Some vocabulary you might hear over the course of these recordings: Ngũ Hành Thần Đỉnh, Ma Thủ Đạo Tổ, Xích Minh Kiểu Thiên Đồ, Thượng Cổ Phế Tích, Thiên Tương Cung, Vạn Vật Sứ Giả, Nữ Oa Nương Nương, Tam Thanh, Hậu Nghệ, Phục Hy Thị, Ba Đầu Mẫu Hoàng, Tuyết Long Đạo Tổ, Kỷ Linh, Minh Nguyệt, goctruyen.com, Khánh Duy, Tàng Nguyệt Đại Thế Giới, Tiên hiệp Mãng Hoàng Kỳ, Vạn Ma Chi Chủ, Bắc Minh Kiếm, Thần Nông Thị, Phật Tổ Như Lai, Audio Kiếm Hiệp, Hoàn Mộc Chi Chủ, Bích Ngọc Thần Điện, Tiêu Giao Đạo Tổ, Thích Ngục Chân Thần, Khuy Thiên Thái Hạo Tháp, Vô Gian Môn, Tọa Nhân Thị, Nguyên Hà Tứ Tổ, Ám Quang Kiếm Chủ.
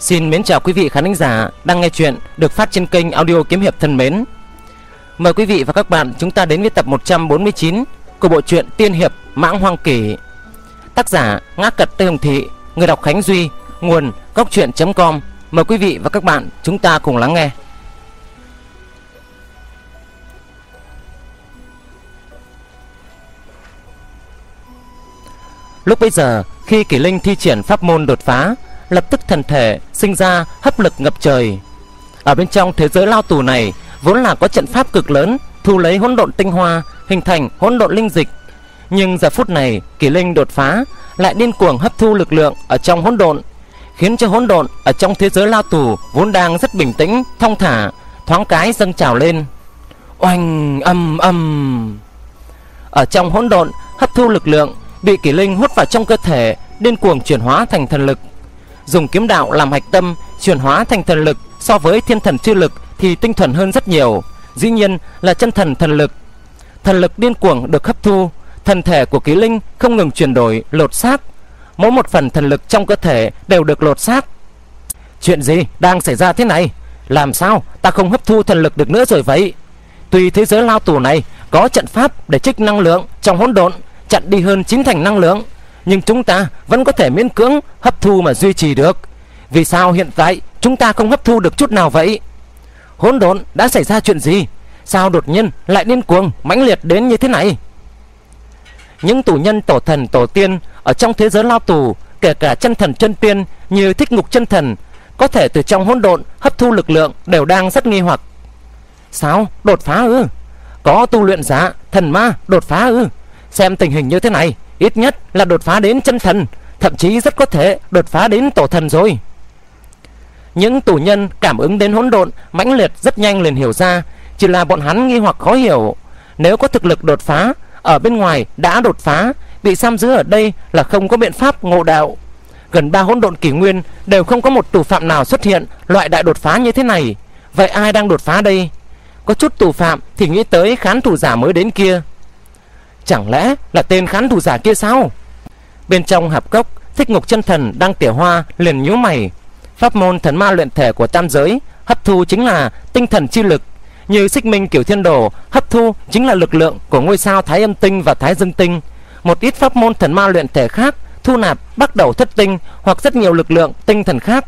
Xin mến chào quý vị khán thính giả đang nghe chuyện được phát trên kênh Audio Kiếm Hiệp thân mến. Mời quý vị và các bạn chúng ta đến với tập 149 của bộ truyện Tiên hiệp Mãng Hoàng Kỳ. Tác giả Ngã Cật Tây Hồng Thị, người đọc Khánh Duy, nguồn goctruyen.com. Mời quý vị và các bạn chúng ta cùng lắng nghe. Lúc bấy giờ, khi Kỷ Linh thi triển pháp môn đột phá, lập tức thần thể sinh ra hấp lực ngập trời. Ở bên trong thế giới lao tù này vốn là có trận pháp cực lớn thu lấy hỗn độn tinh hoa, hình thành hỗn độn linh dịch. Nhưng giờ phút này Kỷ Linh đột phá lại điên cuồng hấp thu lực lượng ở trong hỗn độn, khiến cho hỗn độn ở trong thế giới lao tù vốn đang rất bình tĩnh thong thả thoáng cái dâng trào lên. Oanh ầm ầm, ở trong hỗn độn hấp thu lực lượng bị Kỷ Linh hút vào trong cơ thể, điên cuồng chuyển hóa thành thần lực. Dùng kiếm đạo làm hạch tâm chuyển hóa thành thần lực so với thiên thần chư lực thì tinh thuần hơn rất nhiều, dĩ nhiên là chân thần thần lực. Thần lực điên cuồng được hấp thu, thần thể của Kỷ Linh không ngừng chuyển đổi lột xác, mỗi một phần thần lực trong cơ thể đều được lột xác. Chuyện gì đang xảy ra thế này? Làm sao ta không hấp thu thần lực được nữa rồi vậy? Tuy thế giới lao tù này có trận pháp để trích năng lượng trong hỗn độn, chặn đi hơn 9 thành năng lượng, nhưng chúng ta vẫn có thể miễn cưỡng hấp thu mà duy trì được. Vì sao hiện tại chúng ta không hấp thu được chút nào vậy? Hỗn độn đã xảy ra chuyện gì? Sao đột nhiên lại điên cuồng mãnh liệt đến như thế này? Những tù nhân tổ thần tổ tiên ở trong thế giới lao tù, kể cả chân thần chân tiên như Thích Ngục Chân Thần, có thể từ trong hỗn độn hấp thu lực lượng đều đang rất nghi hoặc. Sao đột phá ư? Có tu luyện giả thần ma đột phá ư? Xem tình hình như thế này, ít nhất là đột phá đến chân thần, thậm chí rất có thể đột phá đến tổ thần rồi. Những tù nhân cảm ứng đến hỗn độn mãnh liệt rất nhanh liền hiểu ra, chỉ là bọn hắn nghi hoặc khó hiểu. Nếu có thực lực đột phá, ở bên ngoài đã đột phá, bị giam giữ ở đây là không có biện pháp ngộ đạo. Gần 3 hỗn độn kỷ nguyên đều không có một tù phạm nào xuất hiện loại đại đột phá như thế này. Vậy ai đang đột phá đây? Có chút tù phạm thì nghĩ tới khán thủ giả mới đến kia. Chẳng lẽ là tên khán thủ giả kia sao? Bên trong hạp cốc, Thích Ngục Chân Thần đang tỉa hoa liền nhíu mày. Pháp môn thần ma luyện thể của tam giới hấp thu chính là tinh thần chi lực, như Xích Minh Kiểu Thiên Đồ hấp thu chính là lực lượng của ngôi sao Thái Âm Tinh và Thái Dương Tinh. Một ít pháp môn thần ma luyện thể khác thu nạp Bắt Đầu Thất Tinh hoặc rất nhiều lực lượng tinh thần khác.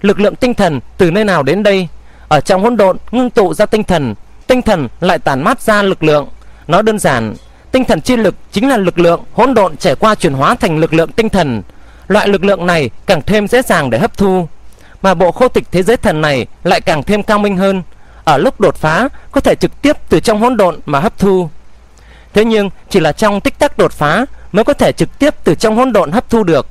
Lực lượng tinh thần từ nơi nào đến đây? Ở trong hỗn độn ngưng tụ ra tinh thần, tinh thần lại tản mát ra lực lượng. Nói đơn giản, tinh thần chi lực chính là lực lượng hỗn độn trải qua chuyển hóa thành lực lượng tinh thần. Loại lực lượng này càng thêm dễ dàng để hấp thu, mà bộ khô tịch thế giới thần này lại càng thêm cao minh hơn. Ở lúc đột phá có thể trực tiếp từ trong hỗn độn mà hấp thu. Thế nhưng chỉ là trong tích tắc đột phá mới có thể trực tiếp từ trong hỗn độn hấp thu được.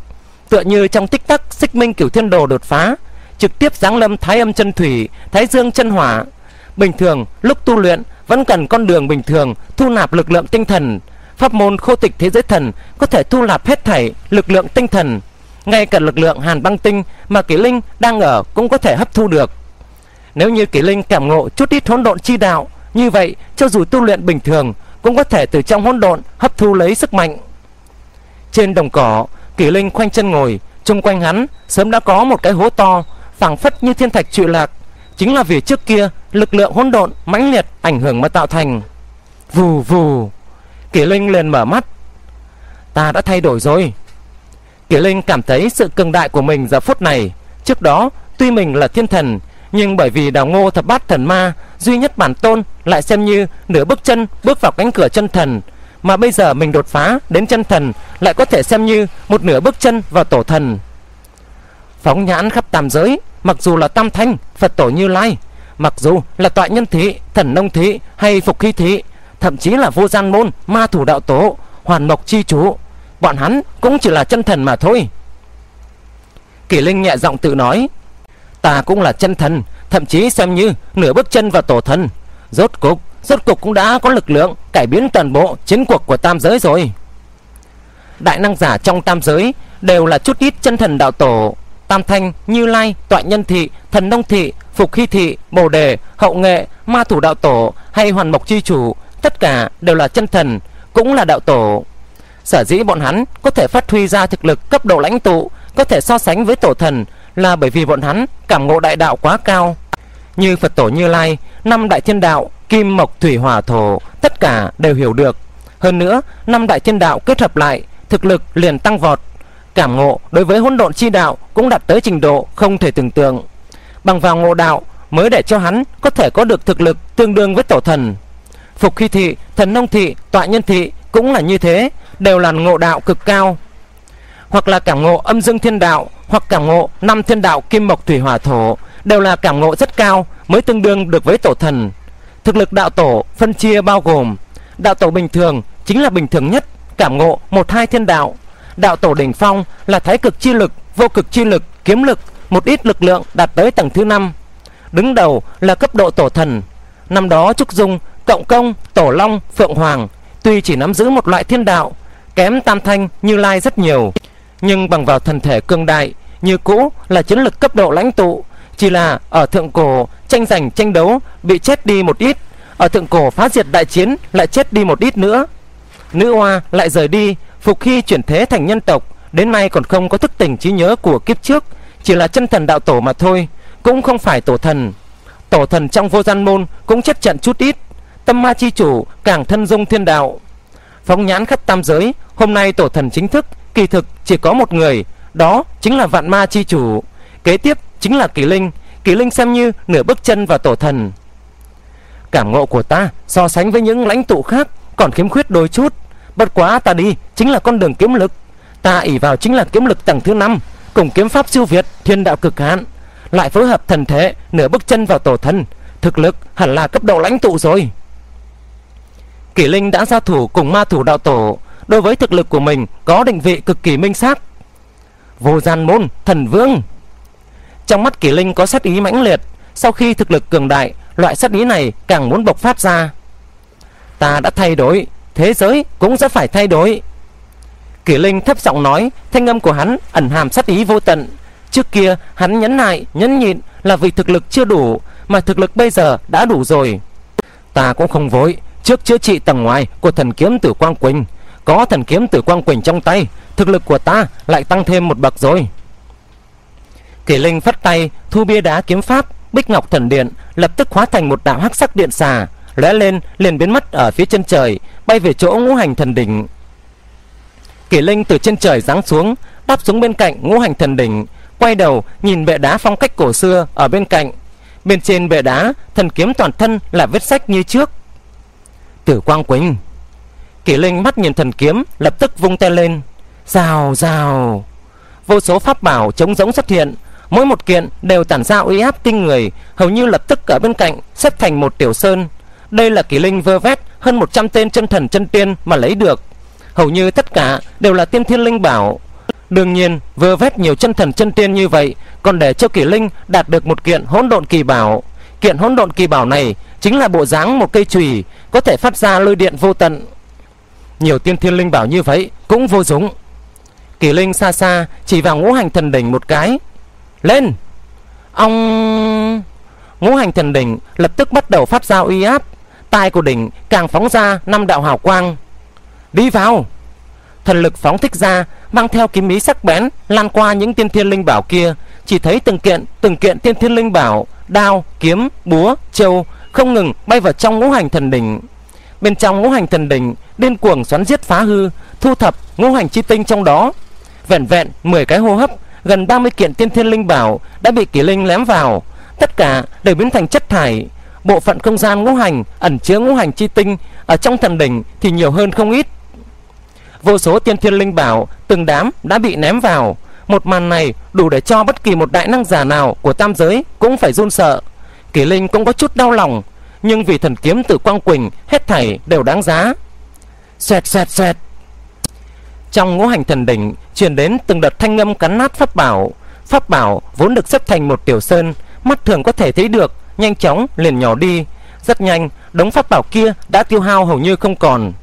Tựa như trong tích tắc Xích Minh Cửu Thiên Đồ đột phá, trực tiếp giáng lâm Thái Âm Chân Thủy, Thái Dương Chân Hỏa. Bình thường lúc tu luyện vẫn cần con đường bình thường thu nạp lực lượng tinh thần. Pháp môn khô tịch thế giới thần có thể thu nạp hết thảy lực lượng tinh thần, ngay cả lực lượng hàn băng tinh mà Kỷ Linh đang ở cũng có thể hấp thu được. Nếu như Kỷ Linh cảm ngộ chút ít hỗn độn chi đạo, như vậy cho dù tu luyện bình thường cũng có thể từ trong hỗn độn hấp thu lấy sức mạnh. Trên đồng cỏ, Kỷ Linh khoanh chân ngồi, chung quanh hắn sớm đã có một cái hố to phẳng phất như thiên thạch trụi lạc, chính là vì trước kia lực lượng hỗn độn mãnh liệt ảnh hưởng mà tạo thành. Vù vù, Kỷ Linh liền mở mắt. Ta đã thay đổi rồi. Kỷ Linh cảm thấy sự cường đại của mình giờ phút này. Trước đó tuy mình là thiên thần, nhưng bởi vì Đào Ngô Thập Bát Thần Ma duy nhất bản tôn lại xem như nửa bước chân bước vào cánh cửa chân thần, mà bây giờ mình đột phá đến chân thần lại có thể xem như một nửa bước chân vào tổ thần. Phóng nhãn khắp tam giới, mặc dù là Tam Thanh, Phật Tổ Như Lai, mặc dù là Tọa Nhân Thị, Thần Nông Thị hay Phục Hy Thị, thậm chí là Vô Gian Môn, Ma Thủ Đạo Tổ, Hoàn Mộc Chi Chủ, bọn hắn cũng chỉ là chân thần mà thôi. Kỷ Linh nhẹ giọng tự nói, ta cũng là chân thần, thậm chí xem như nửa bước chân vào tổ thần. Rốt cục cũng đã có lực lượng cải biến toàn bộ chiến cuộc của tam giới rồi. Đại năng giả trong tam giới đều là chút ít chân thần đạo tổ. Tam Thanh, Như Lai, Tọa Nhân Thị, Thần Nông Thị, Phục Hy Thị, Bồ Đề, Hậu Nghệ, Ma Thủ Đạo Tổ hay Hoàn Mộc Chi Chủ, tất cả đều là chân thần, cũng là đạo tổ. Sở dĩ bọn hắn có thể phát huy ra thực lực cấp độ lãnh tụ, có thể so sánh với tổ thần, là bởi vì bọn hắn cảm ngộ đại đạo quá cao. Như Phật Tổ Như Lai, năm đại thiên đạo kim mộc thủy hỏa thổ tất cả đều hiểu được. Hơn nữa, năm đại thiên đạo kết hợp lại, thực lực liền tăng vọt. Cảm ngộ đối với hỗn độn chi đạo cũng đạt tới trình độ không thể tưởng tượng. Bằng vào ngộ đạo mới để cho hắn có thể có được thực lực tương đương với tổ thần. Phục Hy Thị, Thần Nông Thị, Tọa Nhân Thị cũng là như thế, đều là ngộ đạo cực cao. Hoặc là cảm ngộ âm dương thiên đạo, hoặc cảm ngộ năm thiên đạo kim mộc thủy hỏa thổ, đều là cảm ngộ rất cao mới tương đương được với tổ thần. Thực lực đạo tổ phân chia bao gồm: đạo tổ bình thường chính là bình thường nhất, cảm ngộ 1-2 thiên đạo. Đạo tổ đỉnh phong là thái cực chi lực, vô cực chi lực, kiếm lực, một ít lực lượng đạt tới tầng thứ 5. Đứng đầu là cấp độ tổ thần. Năm đó Trúc Dung, Cộng Công, Tổ Long, Phượng Hoàng tuy chỉ nắm giữ một loại thiên đạo, kém Tam Thanh Như Lai rất nhiều, nhưng bằng vào thần thể cương đại như cũ là chiến lực cấp độ lãnh tụ. Chỉ là ở thượng cổ tranh giành tranh đấu bị chết đi một ít, ở thượng cổ phá diệt đại chiến lại chết đi một ít nữa. Nữ Oa lại rời đi, Phục Hy chuyển thế thành nhân tộc, đến nay còn không có thức tỉnh trí nhớ của kiếp trước, chỉ là chân thần đạo tổ mà thôi, cũng không phải tổ thần. Tổ thần trong vô gian môn cũng chết trận chút ít. Tâm Ma Chi Chủ càng thân dung thiên đạo. Phóng nhãn khắp tam giới, hôm nay tổ thần chính thức kỳ thực chỉ có một người, đó chính là Vạn Ma Chi Chủ. Kế tiếp chính là Kỷ Linh. Kỷ Linh xem như nửa bước chân vào tổ thần. Cảm ngộ của ta so sánh với những lãnh tụ khác còn khiếm khuyết đôi chút, bất quá ta đi chính là con đường kiếm lực. Ta ỷ vào chính là kiếm lực tầng thứ 5, cùng kiếm pháp siêu việt, thiên đạo cực hạn, lại phối hợp thần thế, nửa bước chân vào tổ thần, thực lực hẳn là cấp độ lãnh tụ rồi. Kỷ Linh đã giao thủ cùng Ma Thủ Đạo Tổ, đối với thực lực của mình có định vị cực kỳ minh xác. Vô Gian Môn Thần Vương. Trong mắt Kỷ Linh có sát ý mãnh liệt, sau khi thực lực cường đại, loại sát ý này càng muốn bộc phát ra. Ta đã thay đổi, thế giới cũng sẽ phải thay đổi. Kỷ Linh thấp giọng nói, thanh âm của hắn ẩn hàm sát ý vô tận. Trước kia hắn nhẫn nại, nhẫn nhịn là vì thực lực chưa đủ, mà thực lực bây giờ đã đủ rồi. Ta cũng không vội, trước chữa trị tầng ngoài của thần kiếm Tử Quang Quỳnh. Có thần kiếm Tử Quang Quỳnh trong tay, thực lực của ta lại tăng thêm một bậc rồi. Kỷ Linh phất tay thu bia đá kiếm pháp Bích Ngọc Thần Điện, lập tức hóa thành một đạo hắc sắc điện xà lóe lên liền biến mất ở phía chân trời, bay về chỗ Ngũ Hành Thần Đỉnh. Kỷ Linh từ trên trời giáng xuống, đáp xuống bên cạnh Ngũ Hành Thần Đỉnh, quay đầu nhìn bệ đá phong cách cổ xưa ở bên cạnh. Bên trên bệ đá, thần kiếm toàn thân là vết sách như trước. Tử Quang Quỳnh. Kỷ Linh mắt nhìn thần kiếm, lập tức vung tay lên. Rào rào, vô số pháp bảo trống rỗng xuất hiện, mỗi một kiện đều tản ra uy áp kinh người, hầu như lập tức ở bên cạnh xếp thành một tiểu sơn. Đây là Kỷ Linh vơ vét hơn 100 tên chân thần chân tiên mà lấy được, hầu như tất cả đều là tiên thiên linh bảo. Đương nhiên, vơ vét nhiều chân thần chân tiên như vậy, còn để cho Kỷ Linh đạt được một kiện hỗn độn kỳ bảo. Kiện hỗn độn kỳ bảo này chính là bộ dáng một cây chùy, có thể phát ra lôi điện vô tận. Nhiều tiên thiên linh bảo như vậy cũng vô dụng. Kỷ Linh xa xa chỉ vào Ngũ Hành Thần Đỉnh một cái. Lên! Ong! Ngũ Hành Thần Đỉnh lập tức bắt đầu phát ra uy áp, tai của đỉnh càng phóng ra 5 đạo hào quang. Đi vào! Thần lực phóng thích ra, mang theo kiếm ý sắc bén lan qua những tiên thiên linh bảo kia. Chỉ thấy từng kiện tiên thiên linh bảo, đao, kiếm, búa, trâu không ngừng bay vào trong Ngũ Hành Thần Đỉnh. Bên trong Ngũ Hành Thần Đỉnh điên cuồng xoắn giết phá hư, thu thập ngũ hành chi tinh trong đó. Vẹn vẹn 10 cái hô hấp, gần 30 kiện tiên thiên linh bảo đã bị Kỷ Linh lém vào, tất cả đều biến thành chất thải. Bộ phận không gian ngũ hành ẩn chứa ngũ hành chi tinh ở trong thần đỉnh thì nhiều hơn không ít. Vô số tiên thiên linh bảo từng đám đã bị ném vào. Một màn này đủ để cho bất kỳ một đại năng giả nào của tam giới cũng phải run sợ. Kỷ Linh cũng có chút đau lòng, nhưng vì thần kiếm Tử Quang Quỳnh hết thảy đều đáng giá. Xoẹt xoẹt xoẹt. Trong Ngũ Hành Thần Đỉnh truyền đến từng đợt thanh âm cắn nát pháp bảo. Pháp bảo vốn được xếp thành một tiểu sơn, mắt thường có thể thấy được, nhanh chóng liền nhỏ đi. Rất nhanh, đống pháp bảo kia đã tiêu hao hầu như không còn.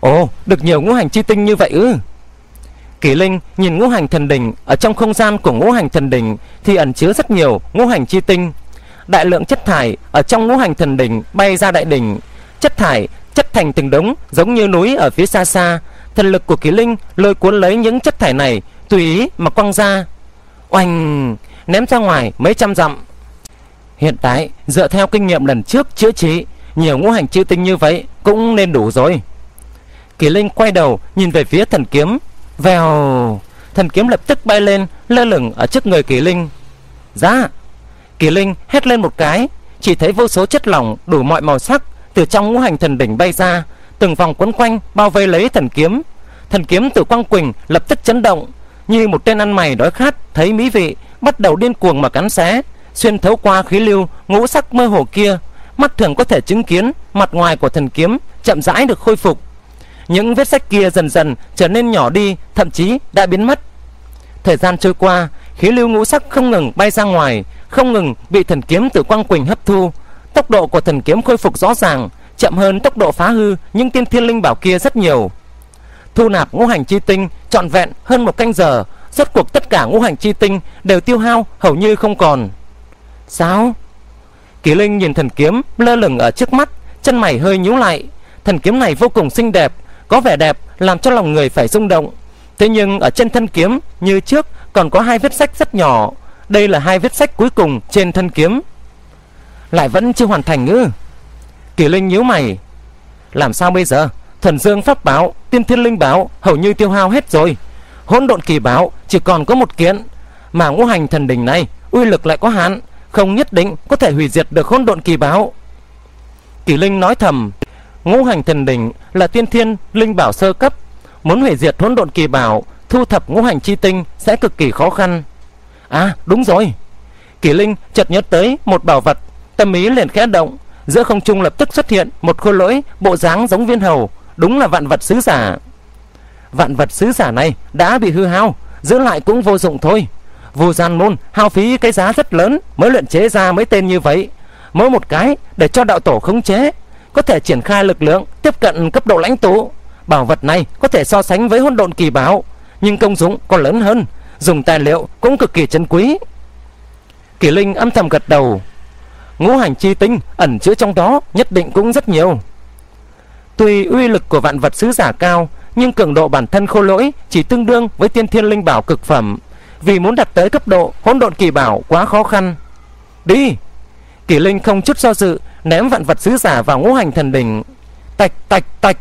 Ồ, được nhiều ngũ hành chi tinh như vậy ư? Kỷ Linh nhìn Ngũ Hành Thần Đỉnh, ở trong không gian của Ngũ Hành Thần Đỉnh thì ẩn chứa rất nhiều ngũ hành chi tinh. Đại lượng chất thải ở trong Ngũ Hành Thần Đỉnh bay ra đại đỉnh, chất thải chất thành từng đống giống như núi ở phía xa xa. Thần lực của Kỷ Linh lôi cuốn lấy những chất thải này, tùy ý mà quăng ra. oanh, ném ra ngoài mấy trăm dặm. Hiện tại dựa theo kinh nghiệm lần trước chữa trị, nhiều ngũ hành chư tinh như vậy cũng nên đủ rồi. Kỷ Linh quay đầu nhìn về phía thần kiếm. Vèo, thần kiếm lập tức bay lên, lơ lửng ở trước người Kỷ Linh. Giá! Kỷ Linh hét lên một cái, chỉ thấy vô số chất lỏng đủ mọi màu sắc từ trong ngũ hành thần đỉnh bay ra, từng vòng quấn quanh bao vây lấy thần kiếm. Thần kiếm Tử Quang Quỳnh lập tức chấn động, như một tên ăn mày đói khát thấy mỹ vị, bắt đầu điên cuồng mà cắn xé, xuyên thấu qua khí lưu ngũ sắc mơ hồ kia, mắt thường có thể chứng kiến mặt ngoài của thần kiếm chậm rãi được khôi phục. Những vết sách kia dần dần trở nên nhỏ đi, thậm chí đã biến mất. Thời gian trôi qua, khí lưu ngũ sắc không ngừng bay ra ngoài, không ngừng bị thần kiếm Tử Quang Quỳnh hấp thu. Tốc độ của thần kiếm khôi phục rõ ràng chậm hơn tốc độ phá hư những tiên thiên linh bảo kia rất nhiều. Thu nạp ngũ hành chi tinh trọn vẹn hơn một canh giờ, rốt cuộc tất cả ngũ hành chi tinh đều tiêu hao hầu như không còn. Sao? Kỷ Linh nhìn thần kiếm lơ lửng ở trước mắt, chân mày hơi nhíu lại. Thần kiếm này vô cùng xinh đẹp, có vẻ đẹp làm cho lòng người phải rung động. Thế nhưng ở trên thân kiếm như trước còn có hai vết rách rất nhỏ. Đây là hai vết rách cuối cùng trên thân kiếm. Lại vẫn chưa hoàn thành ư? Kỷ Linh nhíu mày. Làm sao bây giờ? Thần dương pháp bảo, tiên thiên linh bảo hầu như tiêu hao hết rồi. Hỗn độn kỳ bảo chỉ còn có một kiện, mà ngũ hành thần đỉnh này uy lực lại có hạn, không nhất định có thể hủy diệt được hỗn độn kỳ bảo. Kỷ Linh nói thầm, ngũ hành thần đỉnh là tiên thiên linh bảo sơ cấp, muốn hủy diệt hỗn độn kỳ bảo, thu thập ngũ hành chi tinh sẽ cực kỳ khó khăn. À, đúng rồi. Kỷ Linh chợt nhớ tới một bảo vật, tâm ý liền khẽ động, giữa không trung lập tức xuất hiện một khối lỗi bộ dáng giống viên hầu, đúng là vạn vật sứ giả. Vạn vật sứ giả này đã bị hư hao, giữ lại cũng vô dụng thôi. Vô Gian Môn hao phí cái giá rất lớn mới luyện chế ra mấy tên như vậy, mỗi một cái để cho đạo tổ khống chế, có thể triển khai lực lượng tiếp cận cấp độ lãnh tụ. Bảo vật này có thể so sánh với hỗn độn kỳ bảo, nhưng công dụng còn lớn hơn, dùng tài liệu cũng cực kỳ trân quý. Kỷ Linh âm thầm gật đầu, ngũ hành chi tinh ẩn chứa trong đó nhất định cũng rất nhiều. Tuy uy lực của vạn vật sứ giả cao, nhưng cường độ bản thân khô lỗi chỉ tương đương với tiên thiên linh bảo cực phẩm, vì muốn đạt tới cấp độ hỗn độn kỳ bảo quá khó khăn. Đi! Kỷ Linh không chút do dự ném vạn vật sứ giả vào ngũ hành thần đỉnh. Tạch tạch tạch,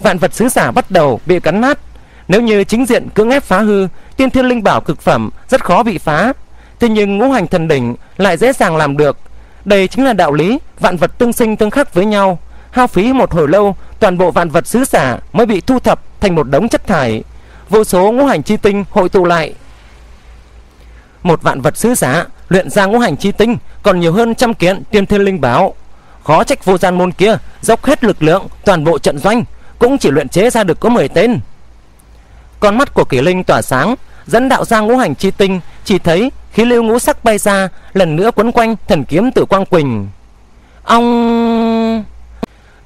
vạn vật sứ giả bắt đầu bị cắn nát. Nếu như chính diện cưỡng ép phá hư, tiên thiên linh bảo cực phẩm rất khó bị phá, thế nhưng ngũ hành thần đỉnh lại dễ dàng làm được. Đây chính là đạo lý vạn vật tương sinh tương khắc với nhau. Hao phí một hồi lâu, toàn bộ vạn vật sứ giả mới bị thu thập thành một đống chất thải, vô số ngũ hành chi tinh hội tụ lại. Một vạn vật sứ giả luyện ra ngũ hành chi tinh còn nhiều hơn trăm kiện tiên thiên linh bảo. Khó trách Vô Gian Môn kia dốc hết lực lượng toàn bộ trận doanh cũng chỉ luyện chế ra được có 10 tên. Con mắt của Kỷ Linh tỏa sáng, dẫn đạo ra ngũ hành chi tinh, chỉ thấy khí lưu ngũ sắc bay ra, lần nữa quấn quanh thần kiếm Tử Quang Quỳnh. Ong!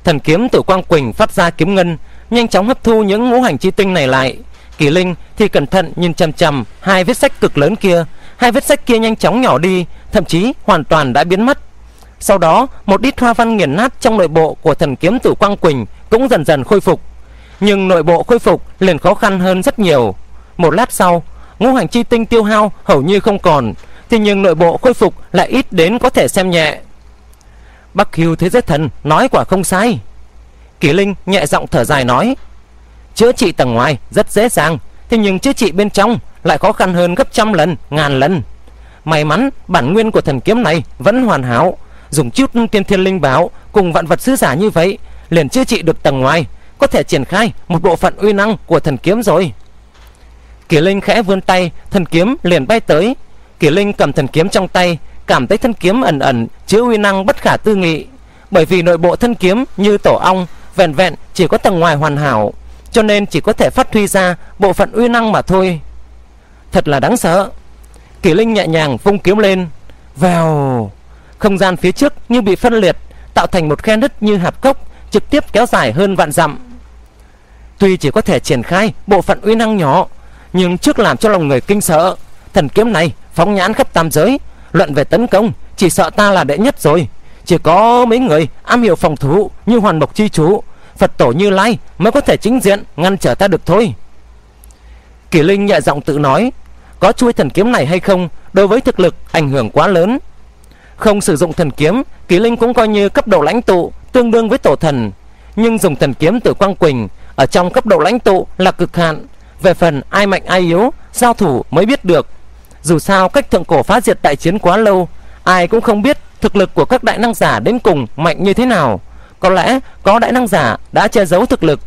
Thần kiếm Tử Quang Quỳnh phát ra kiếm ngân, nhanh chóng hấp thu những ngũ hành chi tinh này lại. Kỷ Linh thì cẩn thận nhìn chằm chằm hai vết sách cực lớn kia. Hai vết sách kia nhanh chóng nhỏ đi, thậm chí hoàn toàn đã biến mất. Sau đó, một ít hoa văn nghiền nát trong nội bộ của thần kiếm Tử Quang Quỳnh cũng dần dần khôi phục, nhưng nội bộ khôi phục liền khó khăn hơn rất nhiều. Một lát sau, ngũ hành chi tinh tiêu hao hầu như không còn, thế nhưng nội bộ khôi phục lại ít đến có thể xem nhẹ. Bắc Hưu Thế Giới Thần nói quả không sai. Kỷ Linh nhẹ giọng thở dài nói, chữa trị tầng ngoài rất dễ dàng, thế nhưng chữa trị bên trong lại khó khăn hơn gấp trăm lần, ngàn lần. May mắn bản nguyên của thần kiếm này vẫn hoàn hảo, dùng chút tiên thiên linh bảo cùng vạn vật sứ giả như vậy liền chữa trị được tầng ngoài, có thể triển khai một bộ phận uy năng của thần kiếm rồi. Kỷ Linh khẽ vươn tay, thần kiếm liền bay tới. Kỷ Linh cầm thần kiếm trong tay, cảm thấy thân kiếm ẩn ẩn chứa uy năng bất khả tư nghị. Bởi vì nội bộ thân kiếm như tổ ong, vẹn vẹn chỉ có tầng ngoài hoàn hảo, cho nên chỉ có thể phát huy ra bộ phận uy năng mà thôi. Thật là đáng sợ. Kỷ Linh nhẹ nhàng vung kiếm lên. Vèo, không gian phía trước như bị phân liệt, tạo thành một khe nứt như hạp cốc, trực tiếp kéo dài hơn vạn dặm. Tuy chỉ có thể triển khai bộ phận uy năng nhỏ, nhưng trước làm cho lòng người kinh sợ. Thần kiếm này phóng nhãn khắp tam giới, luận về tấn công chỉ sợ ta là đệ nhất rồi. Chỉ có mấy người am hiểu phòng thủ như Hoàn Mộc Chi Chủ, Phật Tổ Như Lai mới có thể chính diện ngăn trở ta được thôi. Kỷ Linh nhẹ giọng tự nói. có chui thần kiếm này hay không đối với thực lực ảnh hưởng quá lớn. Không sử dụng thần kiếm, Kỷ Linh cũng coi như cấp độ lãnh tụ tương đương với tổ thần, nhưng dùng thần kiếm Tử Quang Quỳnh ở trong cấp độ lãnh tụ là cực hạn. Về phần ai mạnh ai yếu, giao thủ mới biết được. Dù sao cách thượng cổ phá diệt đại chiến quá lâu, ai cũng không biết thực lực của các đại năng giả đến cùng mạnh như thế nào. Có lẽ có đại năng giả đã che giấu thực lực.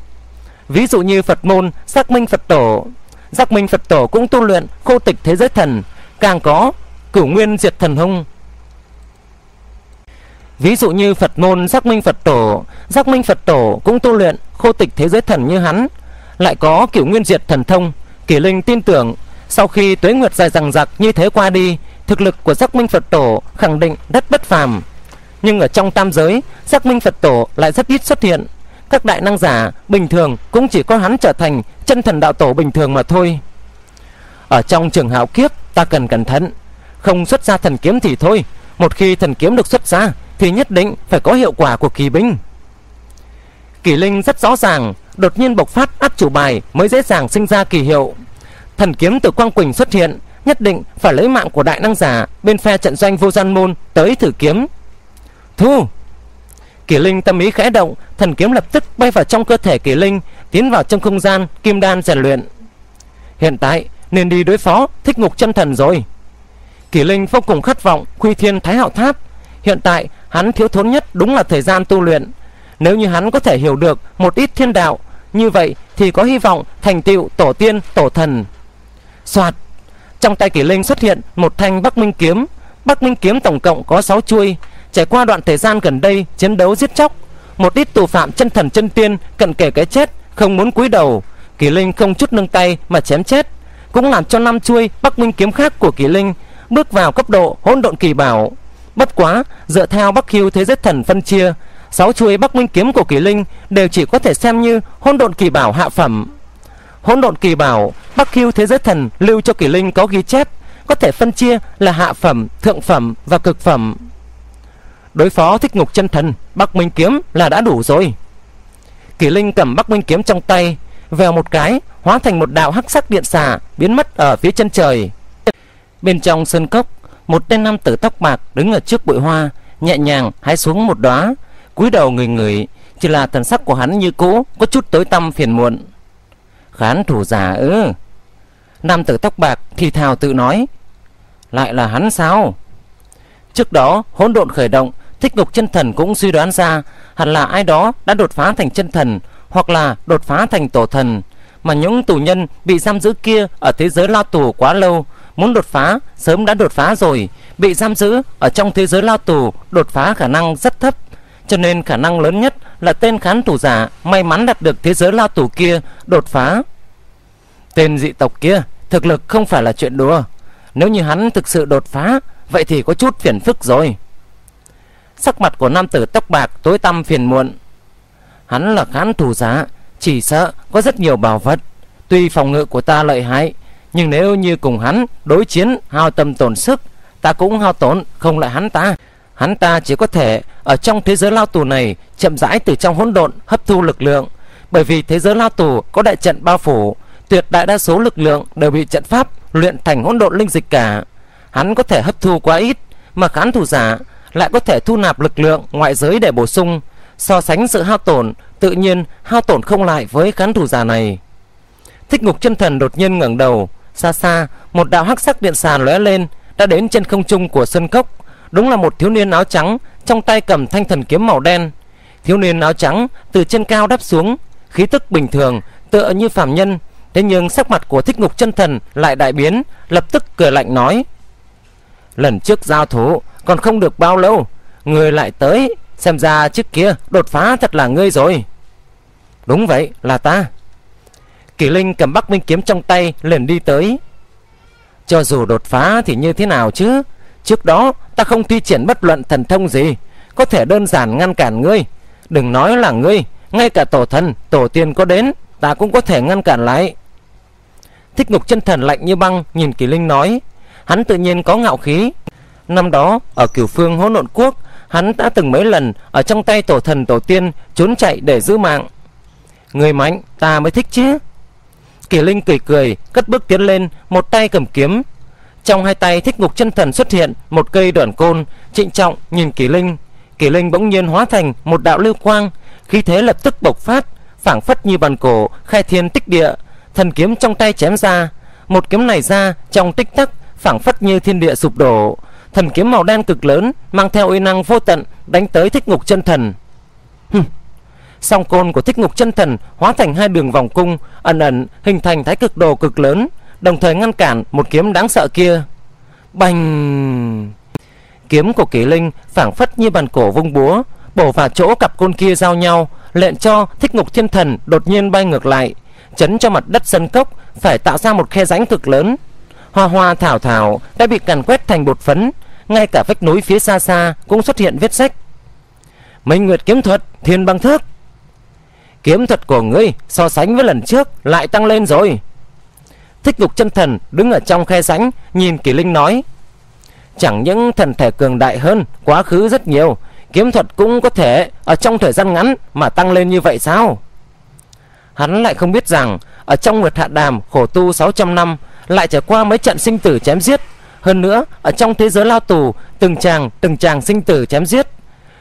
Ví dụ như Phật môn Giác Minh Phật Tổ. Giác Minh Phật Tổ cũng tu luyện khô tịch thế giới thần, càng có cửu nguyên diệt thần hung. Ví dụ như Phật môn Giác Minh Phật Tổ cũng tu luyện khô tịch thế giới thần như hắn, lại có cửu nguyên diệt thần thông. Kỷ Linh tin tưởng sau khi tuế nguyệt dài dằng dặc như thế qua đi, thực lực của Giác Minh Phật Tổ khẳng định rất bất phàm. Nhưng ở trong tam giới, Giác Minh Phật Tổ lại rất ít xuất hiện. Các đại năng giả bình thường cũng chỉ có hắn trở thành chân thần đạo tổ bình thường mà thôi. Ở trong trường hạo kiếp, ta cần cẩn thận, không xuất ra thần kiếm thì thôi, một khi thần kiếm được xuất ra thì nhất định phải có hiệu quả của kỳ binh. Kỷ Linh rất rõ ràng, đột nhiên bộc phát át chủ bài mới dễ dàng sinh ra kỳ hiệu. Thần kiếm Tử Quang Quỳnh xuất hiện, nhất định phải lấy mạng của đại năng giả bên phe trận doanh Vô Gian Môn tới thử kiếm. Thu! Kỷ Linh tâm ý khẽ động, thần kiếm lập tức bay vào trong cơ thể Kỷ Linh, tiến vào trong không gian kim đan rèn luyện. Hiện tại nên đi đối phó Thích Ngục Chân Thần rồi. Kỷ Linh vô cùng khát vọng Khuy Thiên Thái Hạo Tháp. Hiện tại hắn thiếu thốn nhất đúng là thời gian tu luyện. Nếu như hắn có thể hiểu được một ít thiên đạo, như vậy thì có hy vọng thành tựu tổ tiên tổ thần. Soạt, trong tay Kỷ Linh xuất hiện một thanh Bắc Minh Kiếm. Bắc Minh Kiếm tổng cộng có 6 chuôi. Trải qua đoạn thời gian gần đây chiến đấu giết chóc, một ít tù phạm chân thần chân tiên cận kề cái chết không muốn cúi đầu, Kỷ Linh không chút nương tay mà chém chết, cũng làm cho 5 chuôi Bắc Minh Kiếm khác của Kỷ Linh bước vào cấp độ hỗn độn kỳ bảo. Bất quá dựa theo Bắc Hưu thế giới thần phân chia, 6 chuôi Bắc Minh Kiếm của Kỷ Linh đều chỉ có thể xem như hỗn độn kỳ bảo hạ phẩm. Hỗn độn kỳ bảo Bắc Hưu thế giới thần lưu cho Kỷ Linh có ghi chép, có thể phân chia là hạ phẩm, thượng phẩm và cực phẩm. Đối phó Thích Ngục Chân Thần, Bắc Minh Kiếm là đã đủ rồi. Kỷ Linh cầm Bắc Minh Kiếm trong tay, vèo một cái hóa thành một đạo hắc sắc điện xà biến mất ở phía chân trời. Bên trong sơn cốc, một tên nam tử tóc bạc đứng ở trước bụi hoa, nhẹ nhàng hái xuống một đóa, cúi đầu người người, chỉ là thần sắc của hắn như cũ có chút tối tăm phiền muộn. Khán thủ giả ư? Nam tử tóc bạc thì thào tự nói, lại là hắn sao? Trước đó hỗn độn khởi động, Thích Ngục Chân Thần cũng suy đoán ra hẳn là ai đó đã đột phá thành chân thần, hoặc là đột phá thành tổ thần, mà những tù nhân bị giam giữ kia ở thế giới lao tù quá lâu, muốn đột phá sớm đã đột phá rồi, bị giam giữ ở trong thế giới lao tù đột phá khả năng rất thấp, cho nên khả năng lớn nhất là tên khán thủ giả may mắn đạt được thế giới lao tù kia đột phá. Tên dị tộc kia thực lực không phải là chuyện đùa, nếu như hắn thực sự đột phá vậy thì có chút phiền phức rồi. Sắc mặt của nam tử tóc bạc tối tăm phiền muộn. Hắn là khán thủ giả, chỉ sợ có rất nhiều bảo vật, tuy phòng ngự của ta lợi hại, nhưng nếu như cùng hắn đối chiến hao tâm tổn sức, ta cũng hao tổn không lại hắn ta. Hắn ta chỉ có thể ở trong thế giới lao tù này chậm rãi từ trong hỗn độn hấp thu lực lượng, bởi vì thế giới lao tù có đại trận bao phủ, tuyệt đại đa số lực lượng đều bị trận pháp luyện thành hỗn độn linh dịch cả. Hắn có thể hấp thu quá ít, mà khán thủ giả lại có thể thu nạp lực lượng ngoại giới để bổ sung, so sánh sự hao tổn, tự nhiên hao tổn không lại với khán thủ giả này. Thích Ngục Chân Thần đột nhiên ngẩng đầu, xa xa một đạo hắc sắc điện xà lóe lên, đã đến trên không trung của sân cốc. Đúng là một thiếu niên áo trắng, trong tay cầm thanh thần kiếm màu đen. Thiếu niên áo trắng từ trên cao đáp xuống, khí tức bình thường tựa như phàm nhân, thế nhưng sắc mặt của Thích Ngục Chân Thần lại đại biến, lập tức cười lạnh nói: lần trước giao thủ còn không được bao lâu, người lại tới, xem ra trước kia đột phá thật là ngươi rồi. Đúng vậy, là ta. Kỷ Linh cầm Bắc Minh Kiếm trong tay liền đi tới. Cho dù đột phá thì như thế nào chứ, trước đó ta không thi triển bất luận thần thông gì, có thể đơn giản ngăn cản ngươi. Đừng nói là ngươi, ngay cả tổ thần, tổ tiên có đến, ta cũng có thể ngăn cản lại. Thích Ngục Chân Thần lạnh như băng nhìn Kỷ Linh nói. Hắn tự nhiên có ngạo khí. Năm đó ở Cửu Phương Hỗn Độn Quốc, hắn đã từng mấy lần ở trong tay tổ thần tổ tiên trốn chạy để giữ mạng. Người mạnh ta mới thích chứ. Kỷ Linh cười cười, cất bước tiến lên, một tay cầm kiếm, Trong hai tay Thích Ngục Chân Thần xuất hiện một cây đoạn côn, trịnh trọng nhìn Kỷ Linh. Kỷ Linh bỗng nhiên hóa thành một đạo lưu quang, khí thế lập tức bộc phát, phảng phất như bàn cổ khai thiên tích địa. Thần kiếm trong tay chém ra, một kiếm này ra trong tích tắc, phảng phất như thiên địa sụp đổ. Thần kiếm màu đen cực lớn mang theo uy năng vô tận đánh tới Thích Ngục Chân Thần. Song côn của Thích Ngục Chân Thần hóa thành hai đường vòng cung ẩn ẩn hình thành thái cực đồ cực lớn, đồng thời ngăn cản một kiếm đáng sợ kia. Bành! Kiếm của Kỷ Linh phảng phất như bàn cổ vung búa, bổ vào chỗ cặp côn kia giao nhau, lệnh cho Thích Ngục Chân Thần đột nhiên bay ngược lại, chấn cho mặt đất sân cốc phải tạo ra một khe rãnh cực lớn. Hoa hoa thảo thảo đã bị càn quét thành bột phấn, ngay cả vách núi phía xa xa cũng xuất hiện vết rách. Minh Nguyệt kiếm thuật Thiên Băng Thước, kiếm thuật của ngươi so sánh với lần trước lại tăng lên rồi. Thích Ngục Chân Thần đứng ở trong khe rãnh nhìn Kỷ Linh nói, chẳng những thần thể cường đại hơn quá khứ rất nhiều, kiếm thuật cũng có thể ở trong thời gian ngắn mà tăng lên như vậy sao? Hắn lại không biết rằng ở trong Nguyệt Hạ Đàm khổ tu 600 năm, lại trải qua mấy trận sinh tử chém giết, hơn nữa ở trong thế giới lao tù từng chàng sinh tử chém giết.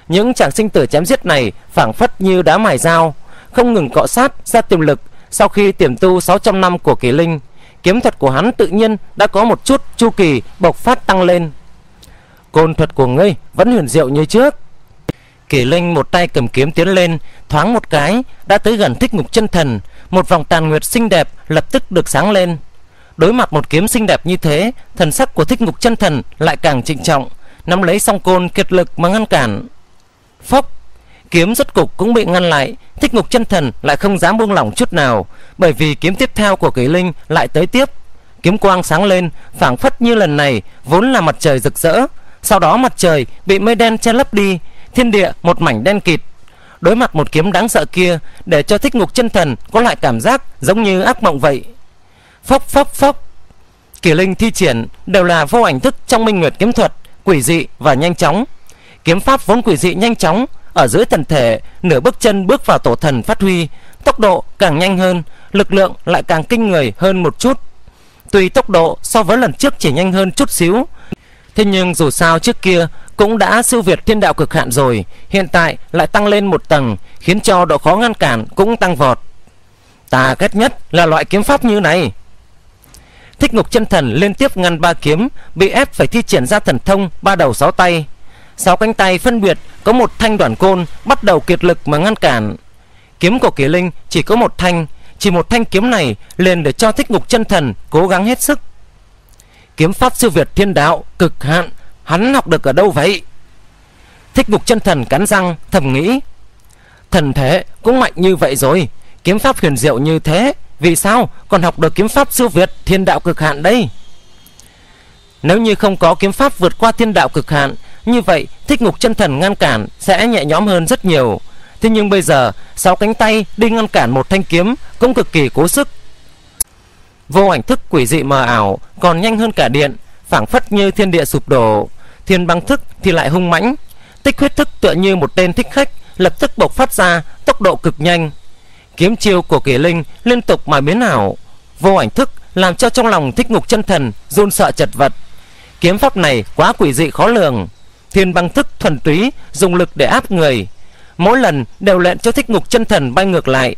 Những chàng sinh tử chém giết này phảng phất như đá mài dao, không ngừng cọ sát ra tiềm lực. Sau khi tiềm tu 600 năm của Kỷ Linh, kiếm thuật của hắn tự nhiên đã có một chút chu kỳ bộc phát tăng lên. Côn thuật của ngươi vẫn huyền diệu như trước. Kỷ Linh một tay cầm kiếm tiến lên, thoáng một cái đã tới gần Thích Ngục Chân Thần. Một vòng tàn nguyệt xinh đẹp lập tức được sáng lên. Đối mặt một kiếm xinh đẹp như thế, thần sắc của Thích Ngục Chân Thần lại càng trịnh trọng, nắm lấy song côn kiệt lực mà ngăn cản. Phốc! Kiếm rốt cục cũng bị ngăn lại. Thích Ngục Chân Thần lại không dám buông lỏng chút nào, bởi vì kiếm tiếp theo của Kỷ Linh lại tới tiếp. Kiếm quang sáng lên, phảng phất như lần này vốn là mặt trời rực rỡ, sau đó mặt trời bị mây đen che lấp đi, thiên địa một mảnh đen kịt. Đối mặt một kiếm đáng sợ kia, để cho Thích Ngục Chân Thần có lại cảm giác giống như ác mộng vậy. Phốc phốc phốc! Kỷ Linh thi triển đều là vô ảnh thức trong Minh Nguyệt kiếm thuật, quỷ dị và nhanh chóng. Kiếm pháp vốn quỷ dị nhanh chóng, ở dưới thần thể nửa bước chân bước vào tổ thần phát huy, tốc độ càng nhanh hơn, lực lượng lại càng kinh người hơn một chút. Tuy tốc độ so với lần trước chỉ nhanh hơn chút xíu, thế nhưng dù sao trước kia cũng đã siêu việt thiên đạo cực hạn rồi, hiện tại lại tăng lên một tầng, khiến cho độ khó ngăn cản cũng tăng vọt. Ta ghét nhất là loại kiếm pháp như này. Thích Ngục Chân Thần liên tiếp ngăn ba kiếm, bị ép phải thi triển ra thần thông ba đầu sáu tay. Sáu cánh tay phân biệt có một thanh đoản côn bắt đầu kiệt lực mà ngăn cản. Kiếm của Kỷ Linh chỉ có một thanh, chỉ một thanh kiếm này liền để cho Thích Ngục Chân Thần cố gắng hết sức. Kiếm pháp siêu việt thiên đạo cực hạn, hắn học được ở đâu vậy? Thích Ngục Chân Thần cắn răng thầm nghĩ, thần thể cũng mạnh như vậy rồi, kiếm pháp huyền diệu như thế, vì sao còn học được kiếm pháp siêu việt thiên đạo cực hạn đây? Nếu như không có kiếm pháp vượt qua thiên đạo cực hạn, như vậy Thích Ngục Chân Thần ngăn cản sẽ nhẹ nhõm hơn rất nhiều. Thế nhưng bây giờ sáu cánh tay đi ngăn cản một thanh kiếm cũng cực kỳ cố sức. Vô ảnh thức quỷ dị mờ ảo còn nhanh hơn cả điện, phảng phất như thiên địa sụp đổ. Thiên Băng Thức thì lại hung mãnh, Tích Huyết Thức tựa như một tên thích khách lập tức bộc phát ra, tốc độ cực nhanh. Kiếm chiêu của Kỷ Linh liên tục mà biến ảo. Vô ảnh thức làm cho trong lòng Thích Ngục Chân Thần run sợ chật vật. Kiếm pháp này quá quỷ dị khó lường. Thiên Băng Thức thuần túy dùng lực để áp người, mỗi lần đều lệnh cho Thích Ngục Chân Thần bay ngược lại.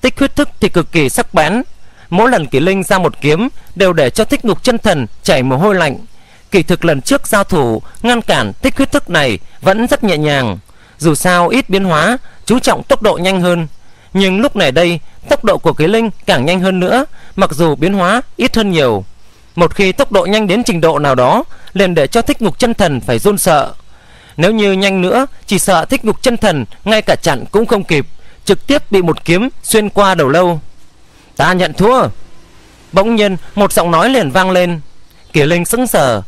Tích Huyết Thức thì cực kỳ sắc bén, mỗi lần Kỷ Linh ra một kiếm đều để cho Thích Ngục Chân Thần chảy mồ hôi lạnh. Kỳ thực lần trước giao thủ, ngăn cản Tích Huyết Thức này vẫn rất nhẹ nhàng, dù sao ít biến hóa, chú trọng tốc độ nhanh hơn. Nhưng lúc này đây, tốc độ của Kỷ Linh càng nhanh hơn nữa, mặc dù biến hóa ít hơn nhiều. Một khi tốc độ nhanh đến trình độ nào đó, liền để cho Thích Ngục Chân Thần phải run sợ. Nếu như nhanh nữa, chỉ sợ Thích Ngục Chân Thần ngay cả chặn cũng không kịp, trực tiếp bị một kiếm xuyên qua đầu lâu. Ta nhận thua. Bỗng nhiên một giọng nói liền vang lên. Kỷ Linh sững sờ.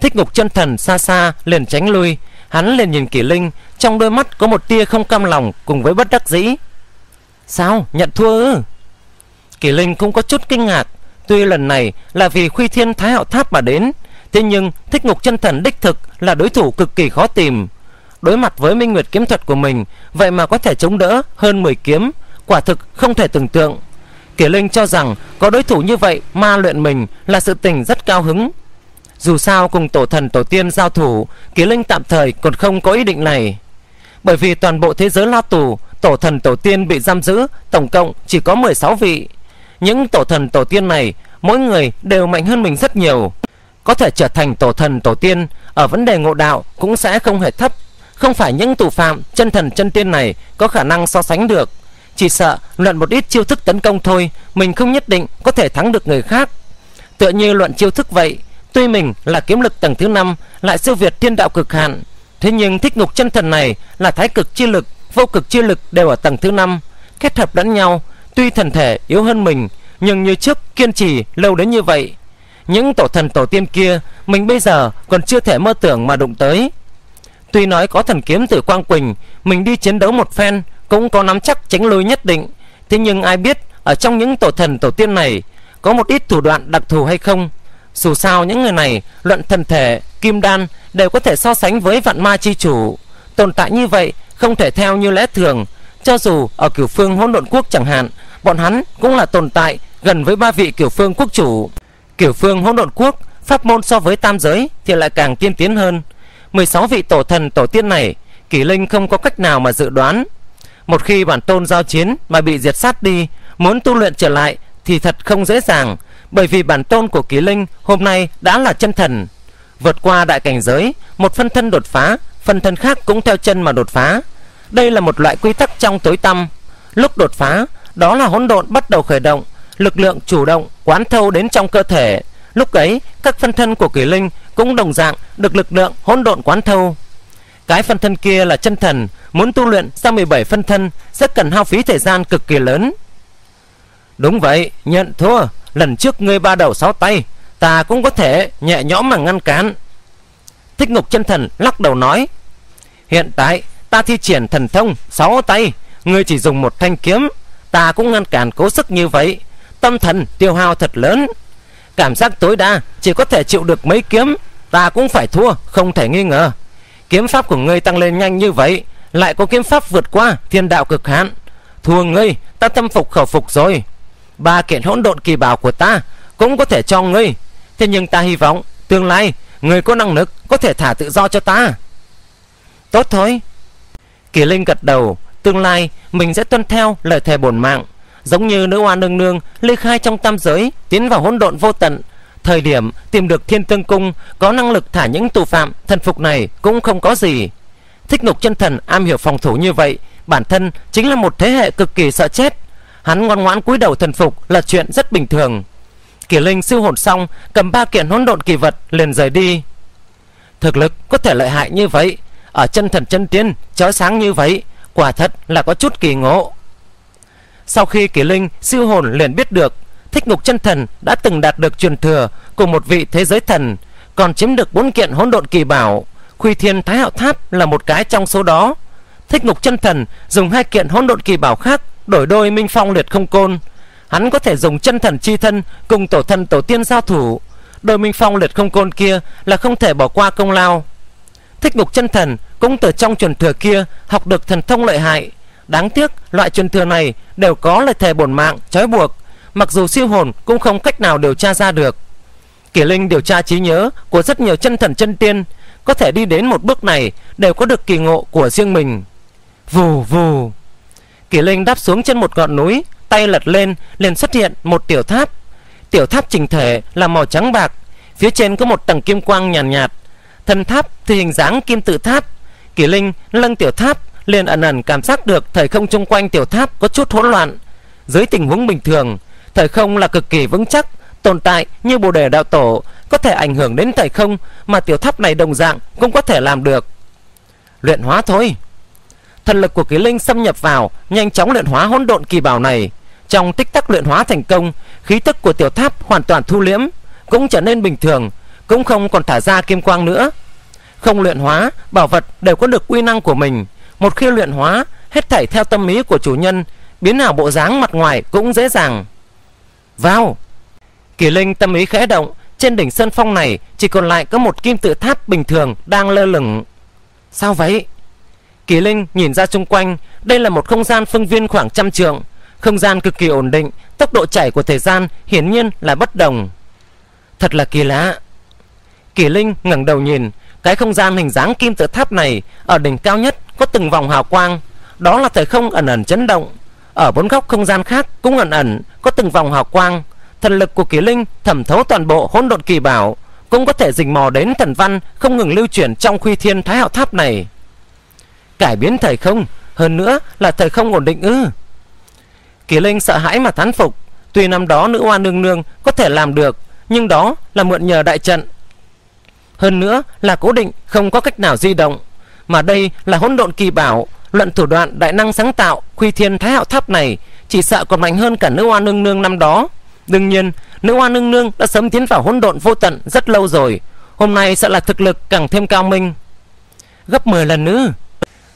Thích Ngục Chân Thần xa xa liền tránh lui. Hắn liền nhìn Kỷ Linh, trong đôi mắt có một tia không cam lòng cùng với bất đắc dĩ. Sao, nhận thua ư? Kỷ Linh cũng có chút kinh ngạc. Tuy lần này là vì Khuy Thiên Thái Hạo Tháp mà đến, thế nhưng Thích Ngục Chân Thần đích thực là đối thủ cực kỳ khó tìm. Đối mặt với Minh Nguyệt kiếm thuật của mình, vậy mà có thể chống đỡ hơn 10 kiếm, quả thực không thể tưởng tượng. Kỷ Linh cho rằng có đối thủ như vậy ma luyện mình là sự tình rất cao hứng. Dù sao cùng tổ thần tổ tiên giao thủ, Kỷ Linh tạm thời còn không có ý định này. Bởi vì toàn bộ thế giới lao tù, tổ thần tổ tiên bị giam giữ tổng cộng chỉ có 16 vị. Những tổ thần tổ tiên này mỗi người đều mạnh hơn mình rất nhiều. Có thể trở thành tổ thần tổ tiên ở vấn đề ngộ đạo cũng sẽ không hề thấp. Không phải những tù phạm chân thần chân tiên này có khả năng so sánh được. Chỉ sợ luận một ít chiêu thức tấn công thôi, mình không nhất định có thể thắng được người khác. Tựa như luận chiêu thức vậy, tuy mình là kiếm lực tầng thứ 5, lại siêu việt thiên đạo cực hạn. Thế nhưng Thích Ngục Chân Thần này là thái cực chi lực, vô cực chi lực đều ở tầng thứ 5, kết hợp lẫn nhau. Tuy thần thể yếu hơn mình, nhưng như trước kiên trì lâu đến như vậy. Những tổ thần tổ tiên kia mình bây giờ còn chưa thể mơ tưởng mà đụng tới. Tuy nói có thần kiếm Tử Quang Quỳnh, mình đi chiến đấu một phen cũng có nắm chắc tránh lui nhất định. Thế nhưng ai biết ở trong những tổ thần tổ tiên này có một ít thủ đoạn đặc thù hay không. Dù sao những người này luận thần thể, kim đan đều có thể so sánh với Vạn Ma Chi Chủ. Tồn tại như vậy không thể theo như lẽ thường. Cho dù ở Cửu Phương Hỗn Độn Quốc chẳng hạn, bọn hắn cũng là tồn tại gần với 3 vị Cửu Phương Quốc Chủ. Cửu Phương Hỗn Độn Quốc pháp môn so với tam giới thì lại càng tiên tiến hơn. 16 vị tổ thần tổ tiên này Kỷ Linh không có cách nào mà dự đoán. Một khi bản tôn giao chiến mà bị diệt sát đi, muốn tu luyện trở lại thì thật không dễ dàng. Bởi vì bản tôn của Kỷ Linh hôm nay đã là chân thần, vượt qua đại cảnh giới, một phân thân đột phá, phân thân khác cũng theo chân mà đột phá. Đây là một loại quy tắc trong tối tăm. Lúc đột phá, đó là hỗn độn bắt đầu khởi động, lực lượng chủ động quán thâu đến trong cơ thể. Lúc ấy, các phân thân của Kỷ Linh cũng đồng dạng được lực lượng hỗn độn quán thâu. Cái phân thân kia là chân thần, muốn tu luyện sang 17 phân thân sẽ cần hao phí thời gian cực kỳ lớn. Đúng vậy, nhận thua. Lần trước ngươi 3 đầu 6 tay, ta cũng có thể nhẹ nhõm mà ngăn cản. Thích Ngục Chân Thần lắc đầu nói, hiện tại ta thi triển thần thông 6 tay, ngươi chỉ dùng 1 thanh kiếm, ta cũng ngăn cản cố sức như vậy. Tâm thần tiêu hao thật lớn, cảm giác tối đa chỉ có thể chịu được mấy kiếm, ta cũng phải thua không thể nghi ngờ. Kiếm pháp của ngươi tăng lên nhanh như vậy, lại có kiếm pháp vượt qua thiên đạo cực hạn, thua ngươi ta tâm phục khẩu phục rồi. 3 kiện hỗn độn kỳ bảo của ta cũng có thể cho ngươi, thế nhưng ta hy vọng tương lai ngươi có năng lực có thể thả tự do cho ta. Tốt thôi. Kỷ Linh gật đầu, tương lai mình sẽ tuân theo lời thề bổn mạng, giống như Nữ Oa Nương Nương ly khai trong tam giới tiến vào hỗn độn vô tận, thời điểm tìm được Thiên Tương Cung có năng lực thả những tù phạm thần phục này cũng không có gì. Thích Ngục Chân Thần am hiểu phòng thủ như vậy, bản thân chính là một thế hệ cực kỳ sợ chết. Hắn ngoan ngoãn cúi đầu thần phục là chuyện rất bình thường. Kỷ Linh siêu hồn xong, cầm 3 kiện hỗn độn kỳ vật liền rời đi. Thực lực có thể lợi hại như vậy, ở chân thần chân tiên chói sáng như vậy, quả thật là có chút kỳ ngộ. Sau khi Kỷ Linh siêu hồn liền biết được Thích Ngục Chân Thần đã từng đạt được truyền thừa cùng một vị thế giới thần, còn chiếm được 4 kiện hỗn độn kỳ bảo. Khuy Thiên Thái Hạo Tháp là một cái trong số đó. Thích Ngục Chân Thần dùng 2 kiện hỗn độn kỳ bảo khác đổi đôi Minh Phong Liệt Không Côn. Hắn có thể dùng chân thần chi thân cùng tổ thần tổ tiên giao thủ, đôi Minh Phong Liệt Không Côn kia là không thể bỏ qua công lao. Thích Ngục Chân Thần cũng từ trong truyền thừa kia học được thần thông lợi hại. Đáng tiếc loại truyền thừa này đều có lời thề bổn mạng trói buộc, mặc dù siêu hồn cũng không cách nào điều tra ra được. Kỷ Linh điều tra trí nhớ của rất nhiều chân thần chân tiên, có thể đi đến một bước này đều có được kỳ ngộ của riêng mình. Vù vù, Kỷ Linh đáp xuống trên một ngọn núi, tay lật lên liền xuất hiện một tiểu tháp. Tiểu tháp chỉnh thể là màu trắng bạc, phía trên có một tầng kim quang nhàn nhạt. Thân tháp thì hình dáng kim tự tháp. Kỷ Linh nâng tiểu tháp liền ẩn ẩn cảm giác được thời không chung quanh tiểu tháp có chút hỗn loạn. Dưới tình huống bình thường, thời không là cực kỳ vững chắc, tồn tại như Bồ Đề Đạo Tổ có thể ảnh hưởng đến thời không, mà tiểu tháp này đồng dạng cũng có thể làm được. Luyện hóa thôi. Thần lực của Kỷ Linh xâm nhập vào, nhanh chóng luyện hóa hỗn độn kỳ bảo này. Trong tích tắc luyện hóa thành công, khí tức của tiểu tháp hoàn toàn thu liễm, cũng trở nên bình thường, cũng không còn thả ra kim quang nữa. Không luyện hóa, bảo vật đều có được uy năng của mình. Một khi luyện hóa, hết thảy theo tâm ý của chủ nhân, biến nào bộ dáng mặt ngoài cũng dễ dàng. Vào! Kỷ Linh tâm ý khẽ động, trên đỉnh sơn phong này chỉ còn lại có một kim tự tháp bình thường đang lơ lửng. Sao vậy? Kỷ Linh nhìn ra xung quanh, đây là một không gian phương viên khoảng 100 trượng, không gian cực kỳ ổn định, tốc độ chảy của thời gian hiển nhiên là bất đồng. Thật là kỳ lạ. Kỷ Linh ngẩng đầu nhìn, cái không gian hình dáng kim tự tháp này ở đỉnh cao nhất có từng vòng hào quang, đó là thời không ẩn ẩn chấn động. Ở bốn góc không gian khác cũng ẩn ẩn có từng vòng hào quang. Thần lực của Kỷ Linh thẩm thấu toàn bộ hỗn độn kỳ bảo, cũng có thể rình mò đến thần văn không ngừng lưu chuyển trong Khuy Thiên Thái Hạo Tháp này. Cải biến thời không, hơn nữa là thời không ổn định ư? Kỷ Linh sợ hãi mà thán phục. Tuy năm đó Nữ Oa Nương Nương có thể làm được, nhưng đó là mượn nhờ đại trận, hơn nữa là cố định không có cách nào di động. Mà đây là hỗn độn kỳ bảo, luận thủ đoạn đại năng sáng tạo Khuy Thiên Thái Hạo Tháp này chỉ sợ còn mạnh hơn cả Nữ Oa Nương Nương năm đó. Đương nhiên, Nữ Oa Nương Nương đã sớm tiến vào hỗn độn vô tận rất lâu rồi, hôm nay sẽ là thực lực càng thêm cao minh gấp 10 lần nữa.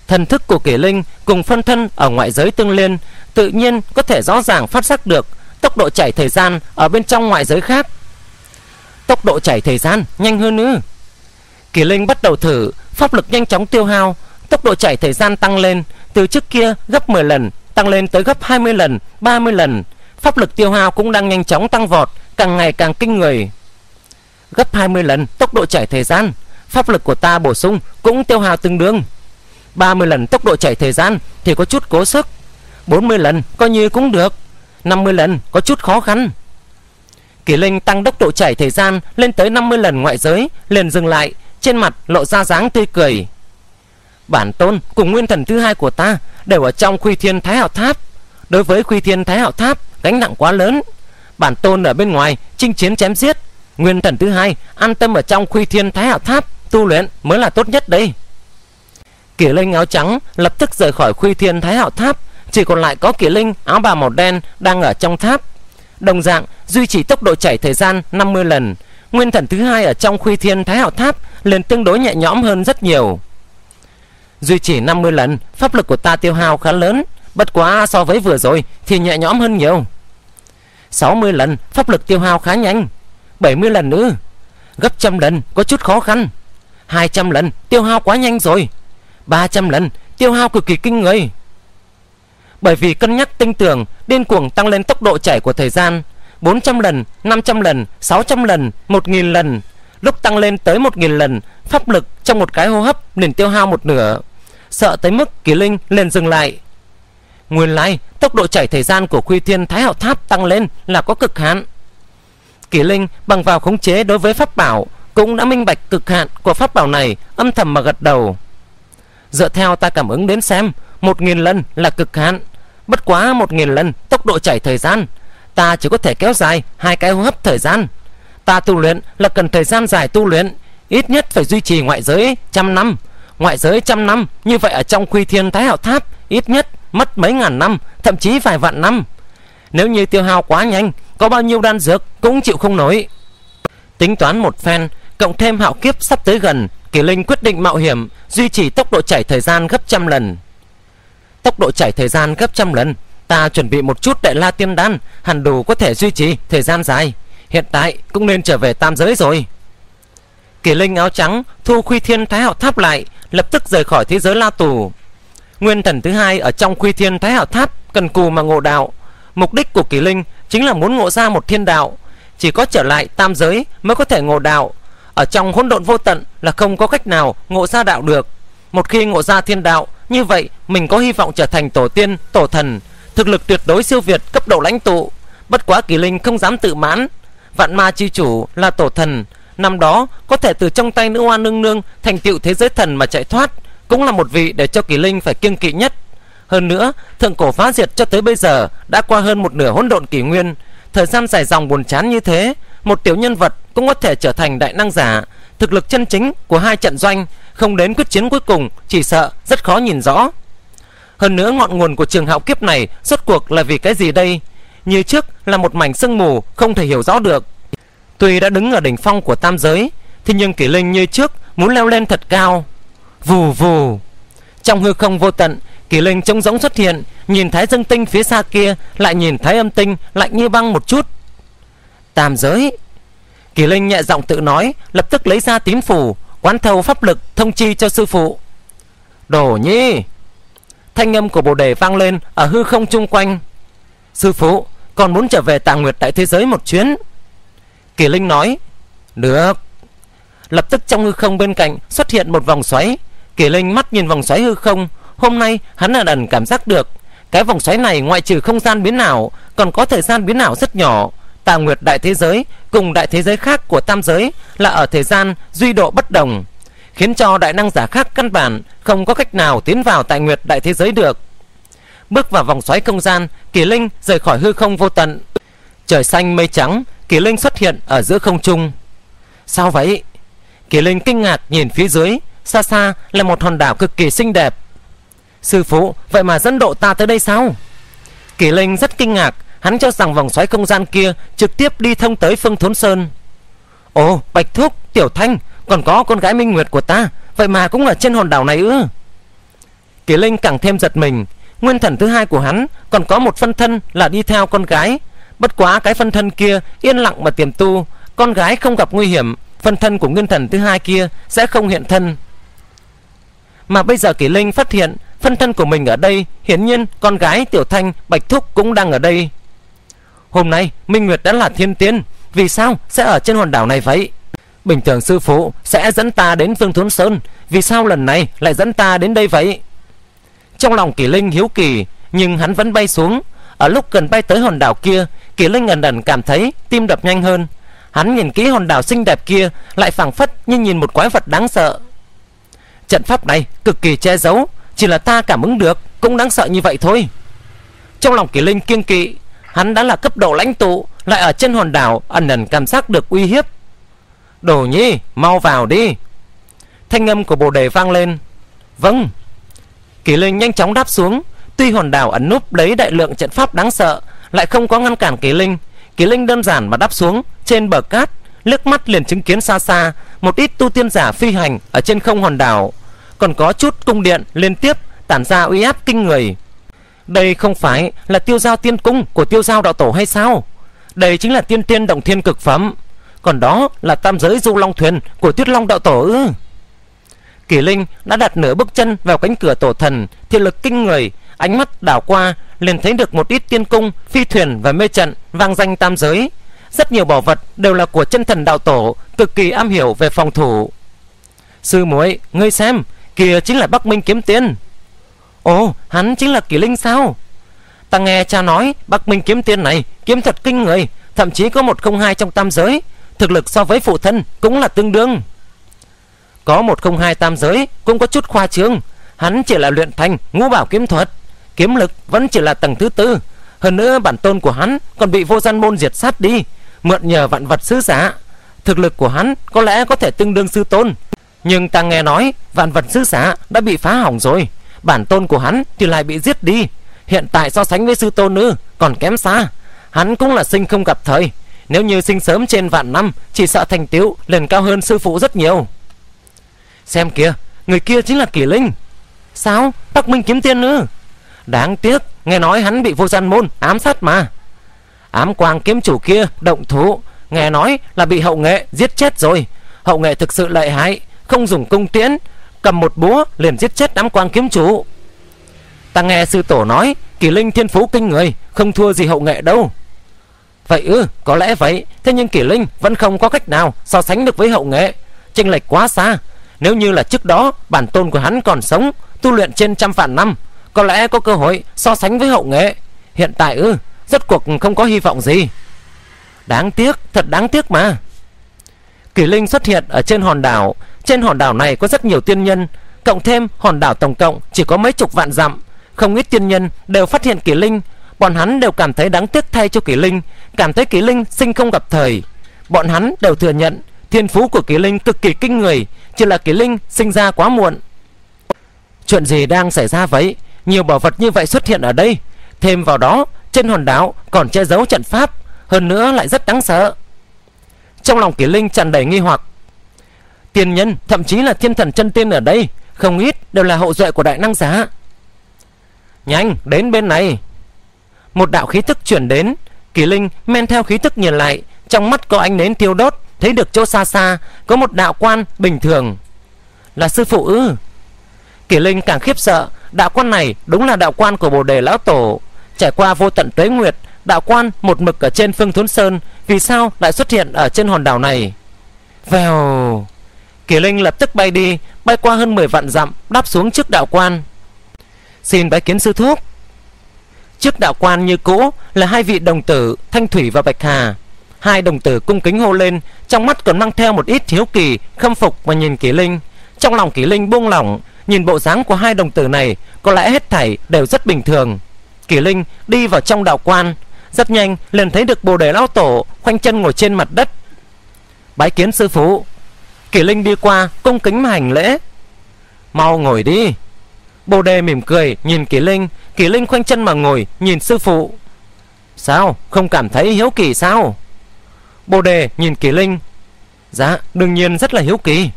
Thần thức của Kỷ Linh cùng phân thân ở ngoại giới tương liên, tự nhiên có thể rõ ràng phát giác được tốc độ chảy thời gian ở bên trong ngoại giới khác. Tốc độ chảy thời gian nhanh hơn nữa. Kỷ Linh bắt đầu thử, pháp lực nhanh chóng tiêu hao, tốc độ chảy thời gian tăng lên, từ trước kia gấp 10 lần tăng lên tới gấp 20 lần, 30 lần. Pháp lực tiêu hao cũng đang nhanh chóng tăng vọt, càng ngày càng kinh người. Gấp 20 lần tốc độ chảy thời gian, pháp lực của ta bổ sung cũng tiêu hao tương đương. 30 lần tốc độ chảy thời gian thì có chút cố sức, 40 lần coi như cũng được, 50 lần có chút khó khăn. Kỷ Linh tăng tốc độ chảy thời gian lên tới 50 lần ngoại giới, liền dừng lại, trên mặt lộ ra dáng tươi cười. Bản tôn cùng nguyên thần thứ hai của ta đều ở trong Khuy Thiên Thái Hạo Tháp. Đối với Khuy Thiên Thái Hạo Tháp, gánh nặng quá lớn, bản tôn ở bên ngoài chinh chiến chém giết, nguyên thần thứ hai an tâm ở trong Khuy Thiên Thái Hạo Tháp tu luyện mới là tốt nhất đây. Kỷ Linh áo trắng lập tức rời khỏi Khuy Thiên Thái Hạo Tháp, chỉ còn lại có Kỷ Linh áo bào màu đen đang ở trong tháp, đồng dạng duy trì tốc độ chảy thời gian 50 lần. Nguyên thần thứ hai ở trong Khuy Thiên Thái Hạo Tháp liền tương đối nhẹ nhõm hơn rất nhiều. Duy trì 50 lần, pháp lực của ta tiêu hao khá lớn, bất quá so với vừa rồi thì nhẹ nhõm hơn nhiều. 60 lần, pháp lực tiêu hao khá nhanh. 70 lần nữa, gấp 100 lần có chút khó khăn. 200 lần tiêu hao quá nhanh rồi. 300 lần tiêu hao cực kỳ kinh người. Bởi vì cân nhắc tinh tường, điên cuồng tăng lên tốc độ chảy của thời gian, 400 lần, 500 lần, 600 lần, 1000 lần. Lúc tăng lên tới 1000 lần, pháp lực trong một cái hô hấp liền tiêu hao một nửa. Sợ tới mức Kỷ Linh liền dừng lại. Nguyên lai tốc độ chảy thời gian của Khuy Thiên Thái Hạo Tháp tăng lên là có cực hạn. Kỷ Linh bằng vào khống chế đối với pháp bảo cũng đã minh bạch cực hạn của pháp bảo này, âm thầm mà gật đầu. Dựa theo ta cảm ứng đến xem, 1000 lần là cực hạn. Bất quá 1000 lần tốc độ chảy thời gian, ta chỉ có thể kéo dài 2 cái hô hấp thời gian. Ta tu luyện là cần thời gian dài tu luyện, ít nhất phải duy trì ngoại giới 100 năm. Ngoại giới 100 năm, như vậy ở trong Khuy Thiên Thái Hạo Tháp ít nhất mất mấy ngàn năm, thậm chí vài vạn năm. Nếu như tiêu hao quá nhanh, có bao nhiêu đan dược cũng chịu không nổi. Tính toán một phen, cộng thêm hạo kiếp sắp tới gần, Kỷ Linh quyết định mạo hiểm duy trì tốc độ chảy thời gian gấp 100 lần. Tốc độ chảy thời gian gấp 100 lần, ta chuẩn bị một chút Đại La Tiên Đan, hẳn đủ có thể duy trì thời gian dài. Hiện tại cũng nên trở về tam giới rồi. Kỷ Linh áo trắng thu Khuy Thiên Thái Hạo Tháp lại, lập tức rời khỏi thế giới La Tù. Nguyên thần thứ hai ở trong Khuy Thiên Thái Hạo Tháp cần cù mà ngộ đạo. Mục đích của Kỷ Linh chính là muốn ngộ ra một thiên đạo, chỉ có trở lại tam giới mới có thể ngộ đạo. Ở trong hỗn độn vô tận là không có cách nào ngộ ra đạo được. Một khi ngộ ra thiên đạo, như vậy mình có hy vọng trở thành tổ tiên, tổ thần, thực lực tuyệt đối siêu việt cấp độ lãnh tụ. Bất quá Kỷ Linh không dám tự mãn. Vạn Ma Chi Chủ là tổ thần, năm đó có thể từ trong tay Nữ Oa Nương Nương thành tựu thế giới thần mà chạy thoát, cũng là một vị để cho Kỷ Linh phải kiêng kỵ nhất. Hơn nữa, thượng cổ phá diệt cho tới bây giờ đã qua hơn một nửa hỗn độn kỷ nguyên, thời gian dài dòng buồn chán như thế, một tiểu nhân vật cũng có thể trở thành đại năng giả. Thực lực chân chính của hai trận doanh không đến quyết chiến cuối cùng chỉ sợ rất khó nhìn rõ. Hơn nữa, ngọn nguồn của trường hạo kiếp này rốt cuộc là vì cái gì đây? Như trước là một mảnh sương mù không thể hiểu rõ được. Tuy đã đứng ở đỉnh phong của tam giới, thế nhưng Kỷ Linh như trước muốn leo lên thật cao. Vù vù, trong hư không vô tận, Kỷ Linh trống rỗng xuất hiện, nhìn Thái Dương Tinh phía xa kia, lại nhìn Thái Âm Tinh lạnh như băng một chút. Tam giới, Kỷ Linh nhẹ giọng tự nói, lập tức lấy ra tín phù, quán thâu pháp lực thông chi cho sư phụ. Đổ nhi, thanh âm của Bồ Đề vang lên ở hư không chung quanh. Sư phụ, còn muốn trở về Tàng Nguyệt Đại Thế Giới một chuyến. Kỷ Linh nói. Được. Lập tức trong hư không bên cạnh xuất hiện một vòng xoáy. Kỷ Linh mắt nhìn vòng xoáy hư không, hôm nay hắn là lần cảm giác được cái vòng xoáy này ngoại trừ không gian biến ảo còn có thời gian biến ảo rất nhỏ. Tàng Nguyệt đại thế giới cùng đại thế giới khác của tam giới là ở thời gian duy độ bất đồng, khiến cho đại năng giả khác căn bản không có cách nào tiến vào Tàng Nguyệt đại thế giới được. Bước vào vòng xoáy không gian, Kỷ Linh rời khỏi hư không vô tận. Trời xanh mây trắng, Kỷ Linh xuất hiện ở giữa không trung. Sao vậy? Kỷ Linh kinh ngạc nhìn phía dưới, xa xa là một hòn đảo cực kỳ xinh đẹp. Sư phụ, vậy mà dẫn độ ta tới đây sao? Kỷ Linh rất kinh ngạc, hắn cho rằng vòng xoáy không gian kia trực tiếp đi thông tới Phương Thốn Sơn. Ồ, Bạch Thúc, Tiểu Thanh, còn có con gái Minh Nguyệt của ta, vậy mà cũng ở trên hòn đảo này ư? Kỷ Linh càng thêm giật mình. Nguyên thần thứ hai của hắn còn có một phân thân là đi theo con gái. Bất quá cái phân thân kia yên lặng mà tiềm tu, con gái không gặp nguy hiểm, phân thân của nguyên thần thứ hai kia sẽ không hiện thân. Mà bây giờ Kỷ Linh phát hiện phân thân của mình ở đây, hiển nhiên con gái Tiểu Thanh, Bạch Thúc cũng đang ở đây. Hôm nay Minh Nguyệt đã là thiên tiên, vì sao sẽ ở trên hòn đảo này vậy? Bình thường sư phụ sẽ dẫn ta đến Phương Thốn Sơn, vì sao lần này lại dẫn ta đến đây vậy? Trong lòng Kỷ Linh hiếu kỳ, nhưng hắn vẫn bay xuống. Ở lúc gần bay tới hòn đảo kia, Kỷ Linh ẩn ẩn cảm thấy tim đập nhanh hơn. Hắn nhìn kỹ hòn đảo xinh đẹp kia, lại phảng phất như nhìn một quái vật đáng sợ. Trận pháp này cực kỳ che giấu, chỉ là ta cảm ứng được cũng đáng sợ như vậy thôi. Trong lòng Kỷ Linh kiêng kỵ, hắn đã là cấp độ lãnh tụ, lại ở trên hòn đảo ẩn ẩn cảm giác được uy hiếp. Đồ Nhi, mau vào đi. Thanh âm của Bồ Đề vang lên. Vâng. Kỷ Linh nhanh chóng đáp xuống. Tuy hòn đảo ẩn núp lấy đại lượng trận pháp đáng sợ, lại không có ngăn cản Kỷ Linh. Kỷ Linh đơn giản mà đáp xuống trên bờ cát, liếc mắt liền chứng kiến xa xa một ít tu tiên giả phi hành ở trên không hòn đảo, còn có chút cung điện liên tiếp tản ra uy áp kinh người. Đây không phải là Tiêu Giao Tiên Cung của Tiêu Giao Đạo Tổ hay sao? Đây chính là Tiên Tiên Động Thiên cực phẩm, còn đó là Tam Giới Du Long Thuyền của Tuyết Long Đạo Tổ ư? Kỷ Linh đã đặt nửa bước chân vào cánh cửa tổ thần, thiên lực kinh người, ánh mắt đảo qua liền thấy được một ít tiên cung, phi thuyền và mê trận vang danh tam giới. Rất nhiều bảo vật đều là của chân thần đạo tổ, cực kỳ am hiểu về phòng thủ. Sư muội, ngươi xem, kìa chính là Bắc Minh Kiếm Tiên. Ồ, hắn chính là Kỷ Linh sao? Ta nghe cha nói Bắc Minh Kiếm Tiên này kiếm thật kinh người, thậm chí có 102 trong tam giới, thực lực so với phụ thân cũng là tương đương. Có 102 tam giới cũng có chút khoa trương, hắn chỉ là luyện thành ngũ bảo kiếm thuật, kiếm lực vẫn chỉ là tầng thứ tư. Hơn nữa bản tôn của hắn còn bị Vô Gian Môn diệt sát đi, mượn nhờ Vạn Vật Sứ Giả, thực lực của hắn có lẽ có thể tương đương sư tôn. Nhưng ta nghe nói Vạn Vật Sứ Giả đã bị phá hỏng rồi, bản tôn của hắn thì lại bị giết đi. Hiện tại so sánh với sư tôn nữ còn kém xa, hắn cũng là sinh không gặp thời. Nếu như sinh sớm trên vạn năm, chỉ sợ thành tựu liền cao hơn sư phụ rất nhiều. Xem kìa, người kia chính là Kỷ Linh. Sao? Bắc Minh Kiếm Tiên ư? Đáng tiếc, nghe nói hắn bị Vô Gian Môn ám sát mà. Ám Quang Kiếm Chủ kia động thủ, nghe nói là bị Hậu Nghệ giết chết rồi. Hậu Nghệ thực sự lợi hại, không dùng cung tiễn, cầm một búa liền giết chết Ám Quang Kiếm Chủ. Ta nghe sư tổ nói Kỷ Linh thiên phú kinh người, không thua gì Hậu Nghệ đâu. Vậy ư? Có lẽ vậy. Thế nhưng Kỷ Linh vẫn không có cách nào so sánh được với Hậu Nghệ, chênh lệch quá xa. Nếu như là trước đó bản tôn của hắn còn sống, tu luyện trên trăm vạn năm, có lẽ có cơ hội so sánh với Hậu Nghệ. Hiện tại rốt cuộc không có hy vọng gì. Đáng tiếc, thật đáng tiếc mà. Kỷ Linh xuất hiện ở trên hòn đảo. Trên hòn đảo này có rất nhiều tiên nhân, cộng thêm hòn đảo tổng cộng chỉ có mấy chục vạn dặm. Không ít tiên nhân đều phát hiện Kỷ Linh, bọn hắn đều cảm thấy đáng tiếc thay cho Kỷ Linh, cảm thấy Kỷ Linh sinh không gặp thời. Bọn hắn đều thừa nhận thiên phú của Kỷ Linh cực kỳ kinh người, chỉ là Kỷ Linh sinh ra quá muộn. Chuyện gì đang xảy ra vậy? Nhiều bảo vật như vậy xuất hiện ở đây, thêm vào đó trên hòn đảo còn che giấu trận pháp, hơn nữa lại rất đáng sợ. Trong lòng Kỷ Linh tràn đầy nghi hoặc. Tiên nhân, thậm chí là thiên thần chân tiên ở đây, không ít đều là hậu duệ của đại năng giả. Nhanh, đến bên này. Một đạo khí thức chuyển đến, Kỷ Linh men theo khí thức nhìn lại, trong mắt có ánh nến thiêu đốt, thấy được chỗ xa xa có một đạo quan bình thường. Là sư phụ ư? Kỷ Linh càng khiếp sợ, đạo quan này đúng là đạo quan của Bồ Đề lão tổ. Trải qua vô tận tuế nguyệt, đạo quan một mực ở trên Phương Thốn Sơn, vì sao lại xuất hiện ở trên hòn đảo này? Vèo, Kỷ Linh lập tức bay đi, bay qua hơn 10 vạn dặm, đáp xuống trước đạo quan. Xin bái kiến sư thúc. Trước đạo quan như cũ là hai vị đồng tử Thanh Thủy và Bạch Hà. Hai đồng tử cung kính hô lên, trong mắt còn mang theo một ít hiếu kỳ, khâm phục và nhìn Kỷ Linh. Trong lòng Kỷ Linh buông lỏng, nhìn bộ dáng của hai đồng tử này, có lẽ hết thảy đều rất bình thường. Kỷ Linh đi vào trong đạo quan, rất nhanh liền thấy được Bồ Đề lão tổ khoanh chân ngồi trên mặt đất. Bái kiến sư phụ. Kỷ Linh đi qua cung kính mà hành lễ. Mau ngồi đi. Bồ Đề mỉm cười nhìn Kỷ Linh. Kỷ Linh khoanh chân mà ngồi nhìn sư phụ. Sao, không cảm thấy hiếu kỳ sao? Bồ Đề nhìn Kỷ Linh. Dạ, đương nhiên rất là hiếu kỳ.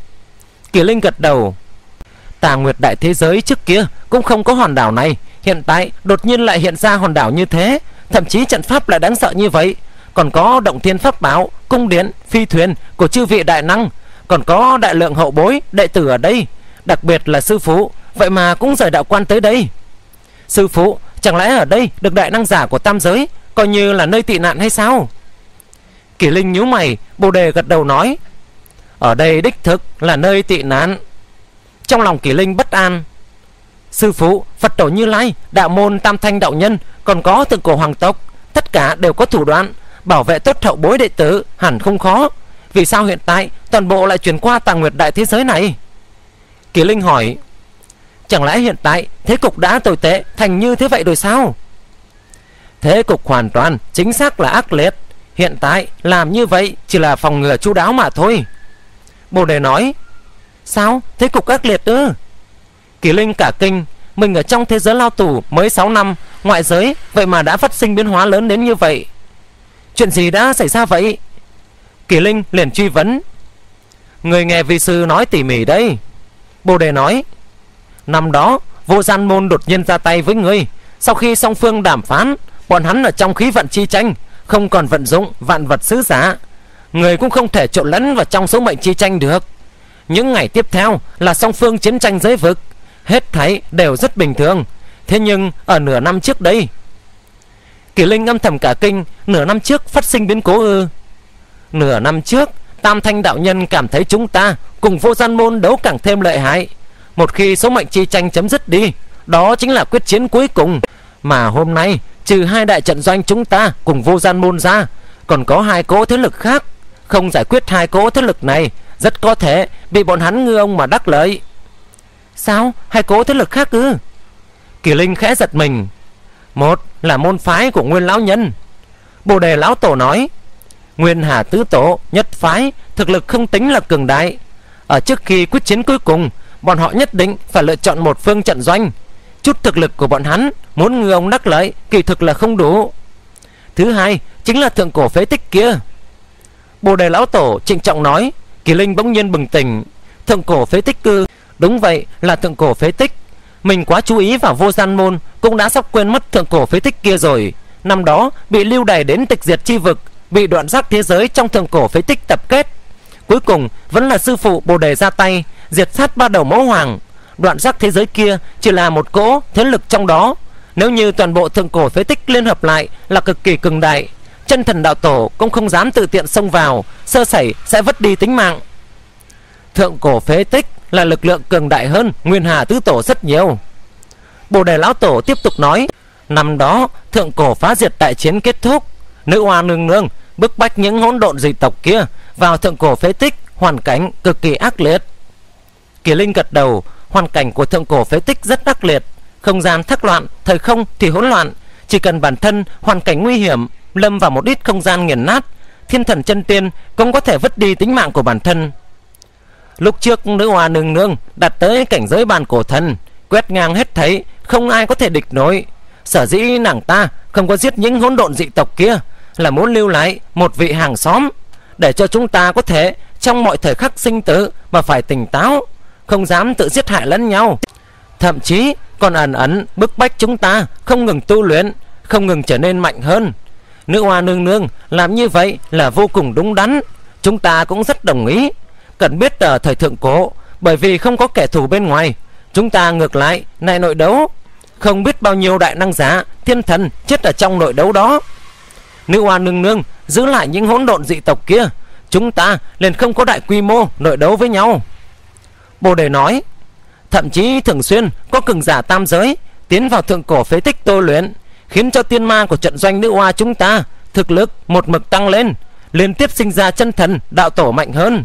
Kỷ Linh gật đầu. Tàng Nguyệt Đại Thế Giới trước kia cũng không có hòn đảo này, hiện tại đột nhiên lại hiện ra hòn đảo như thế, thậm chí trận pháp lại đáng sợ như vậy. Còn có động thiên pháp bảo, cung điện, phi thuyền của chư vị đại năng, còn có đại lượng hậu bối, đệ tử ở đây, đặc biệt là sư phụ, vậy mà cũng rời đạo quan tới đây. Sư phụ, chẳng lẽ ở đây được đại năng giả của tam giới coi như là nơi tị nạn hay sao? Kỷ Linh nhíu mày. Bồ Đề gật đầu nói, ở đây đích thực là nơi tị nạn. Trong lòng Kỷ Linh bất an. Sư phụ, Phật Tổ Như Lai, đạo môn Tam Thanh đạo nhân, còn có Thượng Cổ hoàng tộc, tất cả đều có thủ đoạn bảo vệ tốt hậu bối đệ tử, hẳn không khó. Vì sao hiện tại toàn bộ lại chuyển qua Tàng Nguyệt Đại Thế Giới này? Kỷ Linh hỏi. Chẳng lẽ hiện tại thế cục đã tồi tệ thành như thế vậy rồi sao? Thế cục hoàn toàn chính xác là ác liệt, hiện tại làm như vậy chỉ là phòng ngừa chu đáo mà thôi. Bồ Đề nói. Sao, thế cục ác liệt ư? Kỷ Linh cả kinh. Mình ở trong thế giới lao tù mới 6 năm, ngoại giới vậy mà đã phát sinh biến hóa lớn đến như vậy. Chuyện gì đã xảy ra vậy? Kỷ Linh liền truy vấn. Người nghe vi sư nói tỉ mỉ đây. Bồ Đề nói. Năm đó Vô Gian Môn đột nhiên ra tay với ngươi. Sau khi song phương đàm phán, bọn hắn ở trong khí vận chi tranh, không còn vận dụng vạn vật sứ giả. Người cũng không thể trộn lẫn vào trong số mệnh chi tranh được. Những ngày tiếp theo là song phương chiến tranh giới vực, hết thảy đều rất bình thường. Thế nhưng ở nửa năm trước đây. Kỷ Linh âm thầm cả kinh. Nửa năm trước phát sinh biến cố ư? Nửa năm trước Tam Thanh đạo nhân cảm thấy chúng ta cùng Vô Gian Môn đấu càng thêm lợi hại. Một khi số mệnh chi tranh chấm dứt đi, đó chính là quyết chiến cuối cùng. Mà hôm nay trừ hai đại trận doanh chúng ta cùng Vô Gian Môn ra, còn có hai cỗ thế lực khác. Không giải quyết hai cỗ thế lực này, rất có thể bị bọn hắn ngư ông mà đắc lợi. Sao, hai cỗ thế lực khác ư? Kỷ Linh khẽ giật mình. Một là môn phái của Nguyên lão nhân. Bồ Đề lão tổ nói. Nguyên Hà Tứ Tổ nhất phái thực lực không tính là cường đại. Ở trước khi quyết chiến cuối cùng, bọn họ nhất định phải lựa chọn một phương trận doanh. Chút thực lực của bọn hắn muốn ngư ông đắc lợi kỳ thực là không đủ. Thứ hai chính là Thượng Cổ Phế Tích kia. Bồ Đề lão tổ trịnh trọng nói. Kỷ Linh bỗng nhiên bừng tỉnh. Thượng Cổ Phế Tích cư? Đúng vậy, là Thượng Cổ Phế Tích. Mình quá chú ý vào Vô Gian Môn, cũng đã sắp quên mất Thượng Cổ Phế Tích kia rồi. Năm đó bị lưu đày đến tịch diệt chi vực, bị đoạn giác thế giới trong Thượng Cổ Phế Tích tập kết. Cuối cùng vẫn là sư phụ Bồ Đề ra tay diệt sát ba đầu mẫu hoàng. Đoạn giác thế giới kia chỉ là một cỗ thế lực trong đó. Nếu như toàn bộ Thượng Cổ Phế Tích liên hợp lại là cực kỳ cường đại. Chân Thần đạo tổ cũng không dám tự tiện xông vào, sơ sẩy sẽ vất đi tính mạng. Thượng Cổ Phế Tích là lực lượng cường đại hơn Nguyên Hà Tứ Tổ rất nhiều. Bồ Đề lão tổ tiếp tục nói. Năm đó Thượng Cổ phá diệt đại chiến kết thúc, Nữ Oa Nương Nương bức bách những hỗn độn dị tộc kia vào Thượng Cổ Phế Tích, hoàn cảnh cực kỳ ác liệt. Kỷ Linh gật đầu. Hoàn cảnh của Thượng Cổ Phế Tích rất ác liệt, không gian thác loạn, thời không thì hỗn loạn. Chỉ cần bản thân hoàn cảnh nguy hiểm, lâm vào một ít không gian nghiền nát, thiên thần chân tiên cũng có thể vứt đi tính mạng của bản thân. Lúc trước Nữ Oa Nương Nương đạt tới cảnh giới bàn cổ thần, quét ngang hết thảy, không ai có thể địch nổi. Sở dĩ nàng ta không có giết những hỗn độn dị tộc kia là muốn lưu lại một vị hàng xóm, để cho chúng ta có thể trong mọi thời khắc sinh tử mà phải tỉnh táo, không dám tự giết hại lẫn nhau. Thậm chí còn ẩn ẩn bức bách chúng ta không ngừng tu luyện, không ngừng trở nên mạnh hơn. Nữ Oa Nương Nương làm như vậy là vô cùng đúng đắn, chúng ta cũng rất đồng ý. Cần biết ở thời Thượng Cổ, bởi vì không có kẻ thù bên ngoài, chúng ta ngược lại này nội đấu, không biết bao nhiêu đại năng giả, thiên thần chết ở trong nội đấu đó. Nữ Oa Nương Nương giữ lại những hỗn độn dị tộc kia, chúng ta liền không có đại quy mô nội đấu với nhau. Bồ Đề nói, thậm chí thường xuyên có cường giả tam giới tiến vào thượng cổ phế tích tôi luyện, khiến cho tiên ma của trận doanh nữ oa chúng ta thực lực một mực tăng lên, liên tiếp sinh ra chân thần đạo tổ mạnh hơn.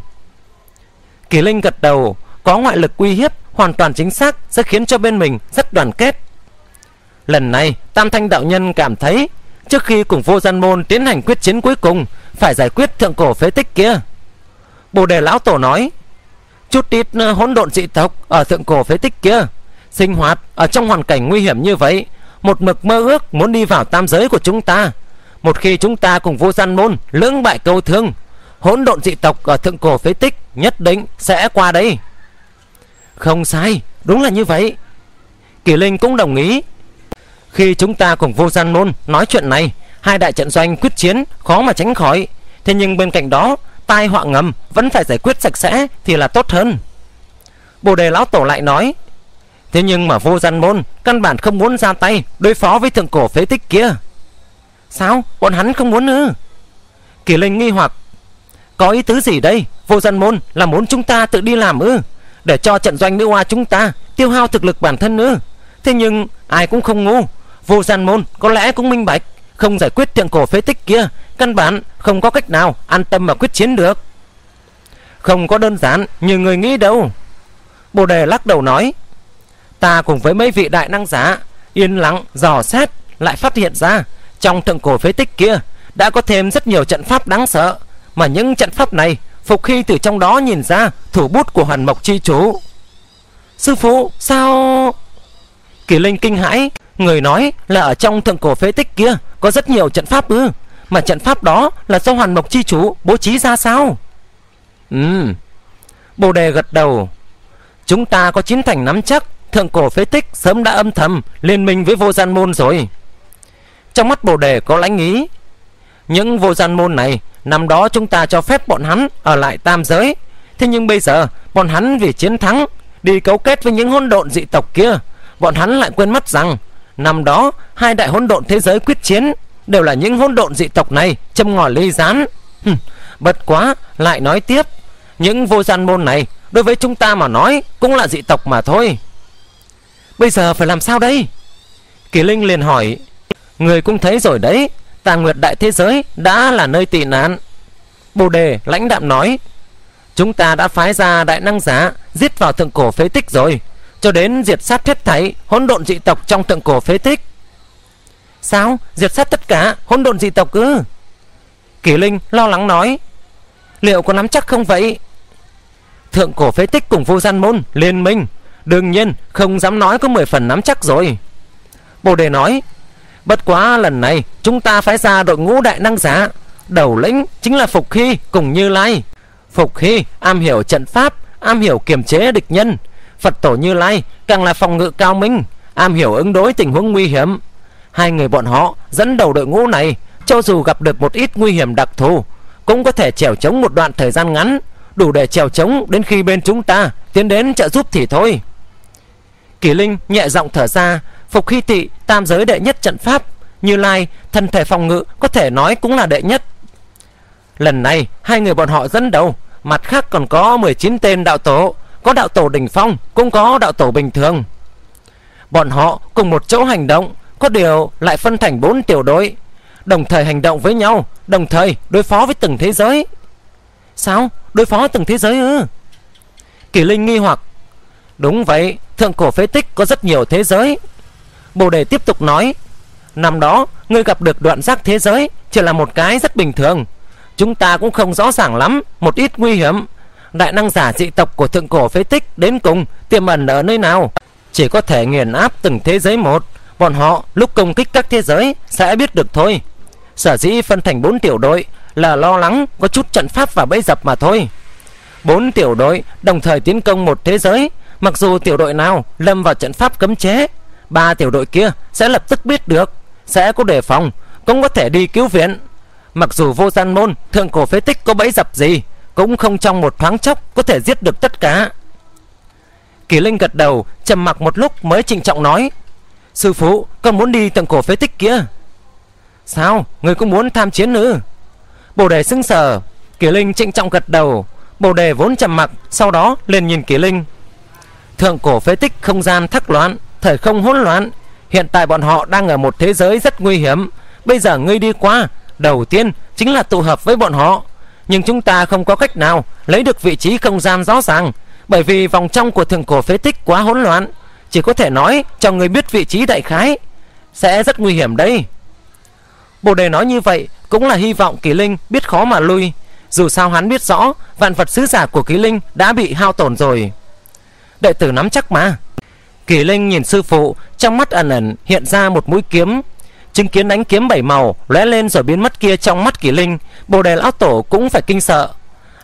Kỷ Linh gật đầu, có ngoại lực uy hiếp hoàn toàn chính xác sẽ khiến cho bên mình rất đoàn kết. Lần này Tam Thanh đạo nhân cảm thấy trước khi cùng Vô Gian Môn tiến hành quyết chiến cuối cùng phải giải quyết thượng cổ phế tích kia. Bồ Đề lão tổ nói, chút ít hỗn độn dị tộc ở thượng cổ phế tích kia sinh hoạt ở trong hoàn cảnh nguy hiểm như vậy, một mực mơ ước muốn đi vào tam giới của chúng ta. Một khi chúng ta cùng Vô Gian Môn lưỡng bại câu thương, hỗn độn dị tộc ở thượng cổ phế tích nhất định sẽ qua đây. Không sai, đúng là như vậy. Kỷ Linh cũng đồng ý. Khi chúng ta cùng Vô Gian Môn nói chuyện này, hai đại trận doanh quyết chiến khó mà tránh khỏi. Thế nhưng bên cạnh đó, tai họa ngầm vẫn phải giải quyết sạch sẽ thì là tốt hơn. Bồ Đề lão tổ lại nói, thế nhưng mà Vô Gian Môn căn bản không muốn ra tay đối phó với thượng cổ phế tích kia. Sao? Bọn hắn không muốn ư? Kỷ Linh nghi hoặc, có ý tứ gì đây? Vô Gian Môn là muốn chúng ta tự đi làm ư? Để cho trận doanh nữ oa chúng ta tiêu hao thực lực bản thân ư? Thế nhưng ai cũng không ngu, Vô Gian Môn có lẽ cũng minh bạch, không giải quyết thượng cổ phế tích kia căn bản không có cách nào an tâm mà quyết chiến được. Không có đơn giản như người nghĩ đâu. Bồ Đề lắc đầu nói, ta cùng với mấy vị đại năng giả yên lặng dò xét, lại phát hiện ra trong thượng cổ phế tích kia đã có thêm rất nhiều trận pháp đáng sợ, mà những trận pháp này Phục Hy từ trong đó nhìn ra thủ bút của Hoàn Mộc Chi Chủ. Sư phụ, sao? Kỷ Linh kinh hãi, người nói là ở trong thượng cổ phế tích kia có rất nhiều trận pháp ư? Mà trận pháp đó là do Hoàn Mộc Chi Chủ bố trí ra sao? Bồ Đề gật đầu, chúng ta có 9 thành nắm chắc thượng cổ phế tích sớm đã âm thầm liên minh với Vô Gian Môn rồi. Trong mắt Bồ Đề có lãnh ý, những Vô Gian Môn này năm đó chúng ta cho phép bọn hắn ở lại tam giới, thế nhưng bây giờ bọn hắn vì chiến thắng đi cấu kết với những hỗn độn dị tộc kia, bọn hắn lại quên mất rằng năm đó hai đại hỗn độn thế giới quyết chiến đều là những hỗn độn dị tộc này châm ngòi ly gián. Bất quá lại nói tiếp, những Vô Gian Môn này đối với chúng ta mà nói cũng là dị tộc mà thôi. Bây giờ phải làm sao đây? Kỷ Linh liền hỏi, người cũng thấy rồi đấy, Tàng Nguyệt Đại Thế Giới đã là nơi tị nạn. Bồ Đề lãnh đạm nói, chúng ta đã phái ra đại năng giả giết vào thượng cổ phế tích rồi, cho đến diệt sát hết thảy hỗn độn dị tộc trong thượng cổ phế tích. Sao? Diệt sát tất cả hỗn độn dị tộc ư? Kỷ Linh lo lắng nói, liệu có nắm chắc không vậy? Thượng cổ phế tích cùng Vô Gian Môn liên minh, đương nhiên không dám nói có 10 phần nắm chắc rồi. Bồ Đề nói, bất quá lần này chúng ta phái ra đội ngũ đại năng giả, đầu lĩnh chính là Phục Hy cùng Như Lai. Phục Hy am hiểu trận pháp, am hiểu kiềm chế địch nhân. Phật Tổ Như Lai càng là phòng ngự cao minh, am hiểu ứng đối tình huống nguy hiểm. Hai người bọn họ dẫn đầu đội ngũ này, cho dù gặp được một ít nguy hiểm đặc thù cũng có thể chèo chống một đoạn thời gian ngắn, đủ để chèo chống đến khi bên chúng ta tiến đến trợ giúp thì thôi. Kỷ Linh nhẹ giọng thở ra, Phục Hy Thị tam giới đệ nhất trận pháp, Như Lai thân thể phòng ngự có thể nói cũng là đệ nhất. Lần này hai người bọn họ dẫn đầu, mặt khác còn có 19 tên đạo tổ, có đạo tổ đỉnh phong cũng có đạo tổ bình thường. Bọn họ cùng một chỗ hành động, có điều lại phân thành 4 tiểu đội, đồng thời hành động với nhau, đồng thời đối phó với từng thế giới. Sao? Đối phó từng thế giới ư? Kỷ Linh nghi hoặc, đúng vậy, thượng cổ phế tích có rất nhiều thế giới. Bồ Đề tiếp tục nói, năm đó ngươi gặp được đoạn giác thế giới chỉ là một cái rất bình thường, chúng ta cũng không rõ ràng lắm một ít nguy hiểm. Đại năng giả dị tộc của thượng cổ phế tích đến cùng tiềm ẩn ở nơi nào, chỉ có thể nghiền áp từng thế giới một, bọn họ lúc công kích các thế giới sẽ biết được thôi. Sở dĩ phân thành 4 tiểu đội là lo lắng có chút trận pháp và bẫy dập mà thôi. 4 tiểu đội đồng thời tiến công một thế giới, mặc dù tiểu đội nào lâm vào trận pháp cấm chế, 3 tiểu đội kia sẽ lập tức biết được, sẽ có đề phòng, cũng có thể đi cứu viện. Mặc dù Vô Gian Môn thượng cổ phế tích có bẫy dập gì, cũng không trong một thoáng chốc có thể giết được tất cả. Kỷ Linh gật đầu, trầm mặc một lúc mới trịnh trọng nói, sư phụ, con muốn đi thượng cổ phế tích kia. Sao? Người cũng muốn tham chiến nữa? Bồ Đề sững sờ. Kỷ Linh trịnh trọng gật đầu. Bồ Đề vốn trầm mặc, sau đó liền nhìn Kỷ Linh. Thượng cổ phế tích không gian thắc loạn, thời không hỗn loạn. Hiện tại bọn họ đang ở một thế giới rất nguy hiểm. Bây giờ ngươi đi qua, đầu tiên chính là tụ hợp với bọn họ. Nhưng chúng ta không có cách nào lấy được vị trí không gian rõ ràng, bởi vì vòng trong của thượng cổ phế tích quá hỗn loạn. Chỉ có thể nói cho người biết vị trí đại khái. Sẽ rất nguy hiểm đấy. Bồ Đề nói như vậy cũng là hy vọng Kỷ Linh biết khó mà lui. Dù sao hắn biết rõ vạn vật sứ giả của Kỷ Linh đã bị hao tổn rồi. Đệ tử nắm chắc mà. Kỷ Linh nhìn sư phụ, trong mắt ẩn ẩn hiện ra một mũi kiếm. Chứng kiến ánh kiếm bảy màu lóe lên rồi biến mất kia trong mắt Kỷ Linh, Bồ Đề lão tổ cũng phải kinh sợ.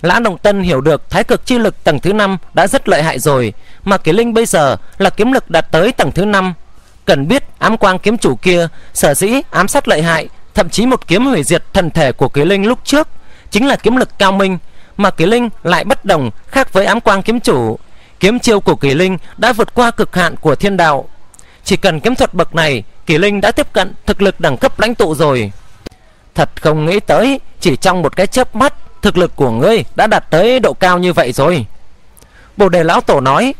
Lã Đồng Tân hiểu được thái cực chi lực tầng thứ 5 đã rất lợi hại rồi, mà Kỷ Linh bây giờ là kiếm lực đạt tới tầng thứ 5. Cần biết ám quang kiếm chủ kia sở dĩ ám sát lợi hại, thậm chí một kiếm hủy diệt thần thể của Kỷ Linh lúc trước, chính là kiếm lực cao minh. Mà Kỷ Linh lại bất đồng, khác với ám quang kiếm chủ, kiếm chiêu của Kỷ Linh đã vượt qua cực hạn của thiên đạo. Chỉ cần kiếm thuật bậc này, Kỷ Linh đã tiếp cận thực lực đẳng cấp lãnh tụ rồi. Thật không nghĩ tới, chỉ trong một cái chớp mắt, thực lực của ngươi đã đạt tới độ cao như vậy rồi. Bồ Đề lão tổ nói.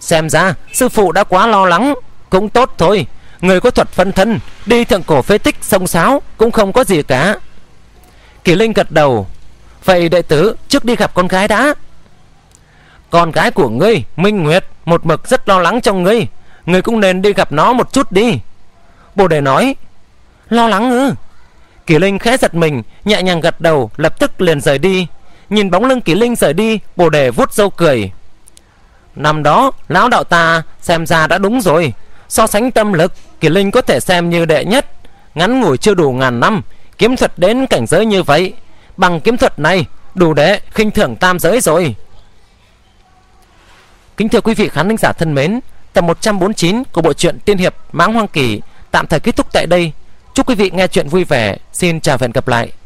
Xem ra sư phụ đã quá lo lắng. Cũng tốt thôi, người có thuật phân thân, đi thượng cổ phế tích sông sáo cũng không có gì cả. Kỷ Linh gật đầu. Vậy đệ tử trước đi gặp con gái đã. Con gái của ngươi Minh Nguyệt một mực rất lo lắng cho ngươi, ngươi cũng nên đi gặp nó một chút đi. Bồ Đề nói. Lo lắng ư? Kỷ Linh khẽ giật mình, nhẹ nhàng gật đầu, lập tức liền rời đi. Nhìn bóng lưng Kỷ Linh rời đi, Bồ Đề vuốt râu cười. Năm đó lão đạo ta xem ra đã đúng rồi. So sánh tâm lực, Kỷ Linh có thể xem như đệ nhất. Ngắn ngủi chưa đủ ngàn năm, kiếm thuật đến cảnh giới như vậy, bằng kiếm thuật này đủ để khinh thường tam giới rồi. Kính thưa quý vị khán thính giả thân mến, tập 149 của bộ truyện Tiên hiệp Mãng Hoàng Kỳ tạm thời kết thúc tại đây. Chúc quý vị nghe chuyện vui vẻ. Xin chào và hẹn gặp lại.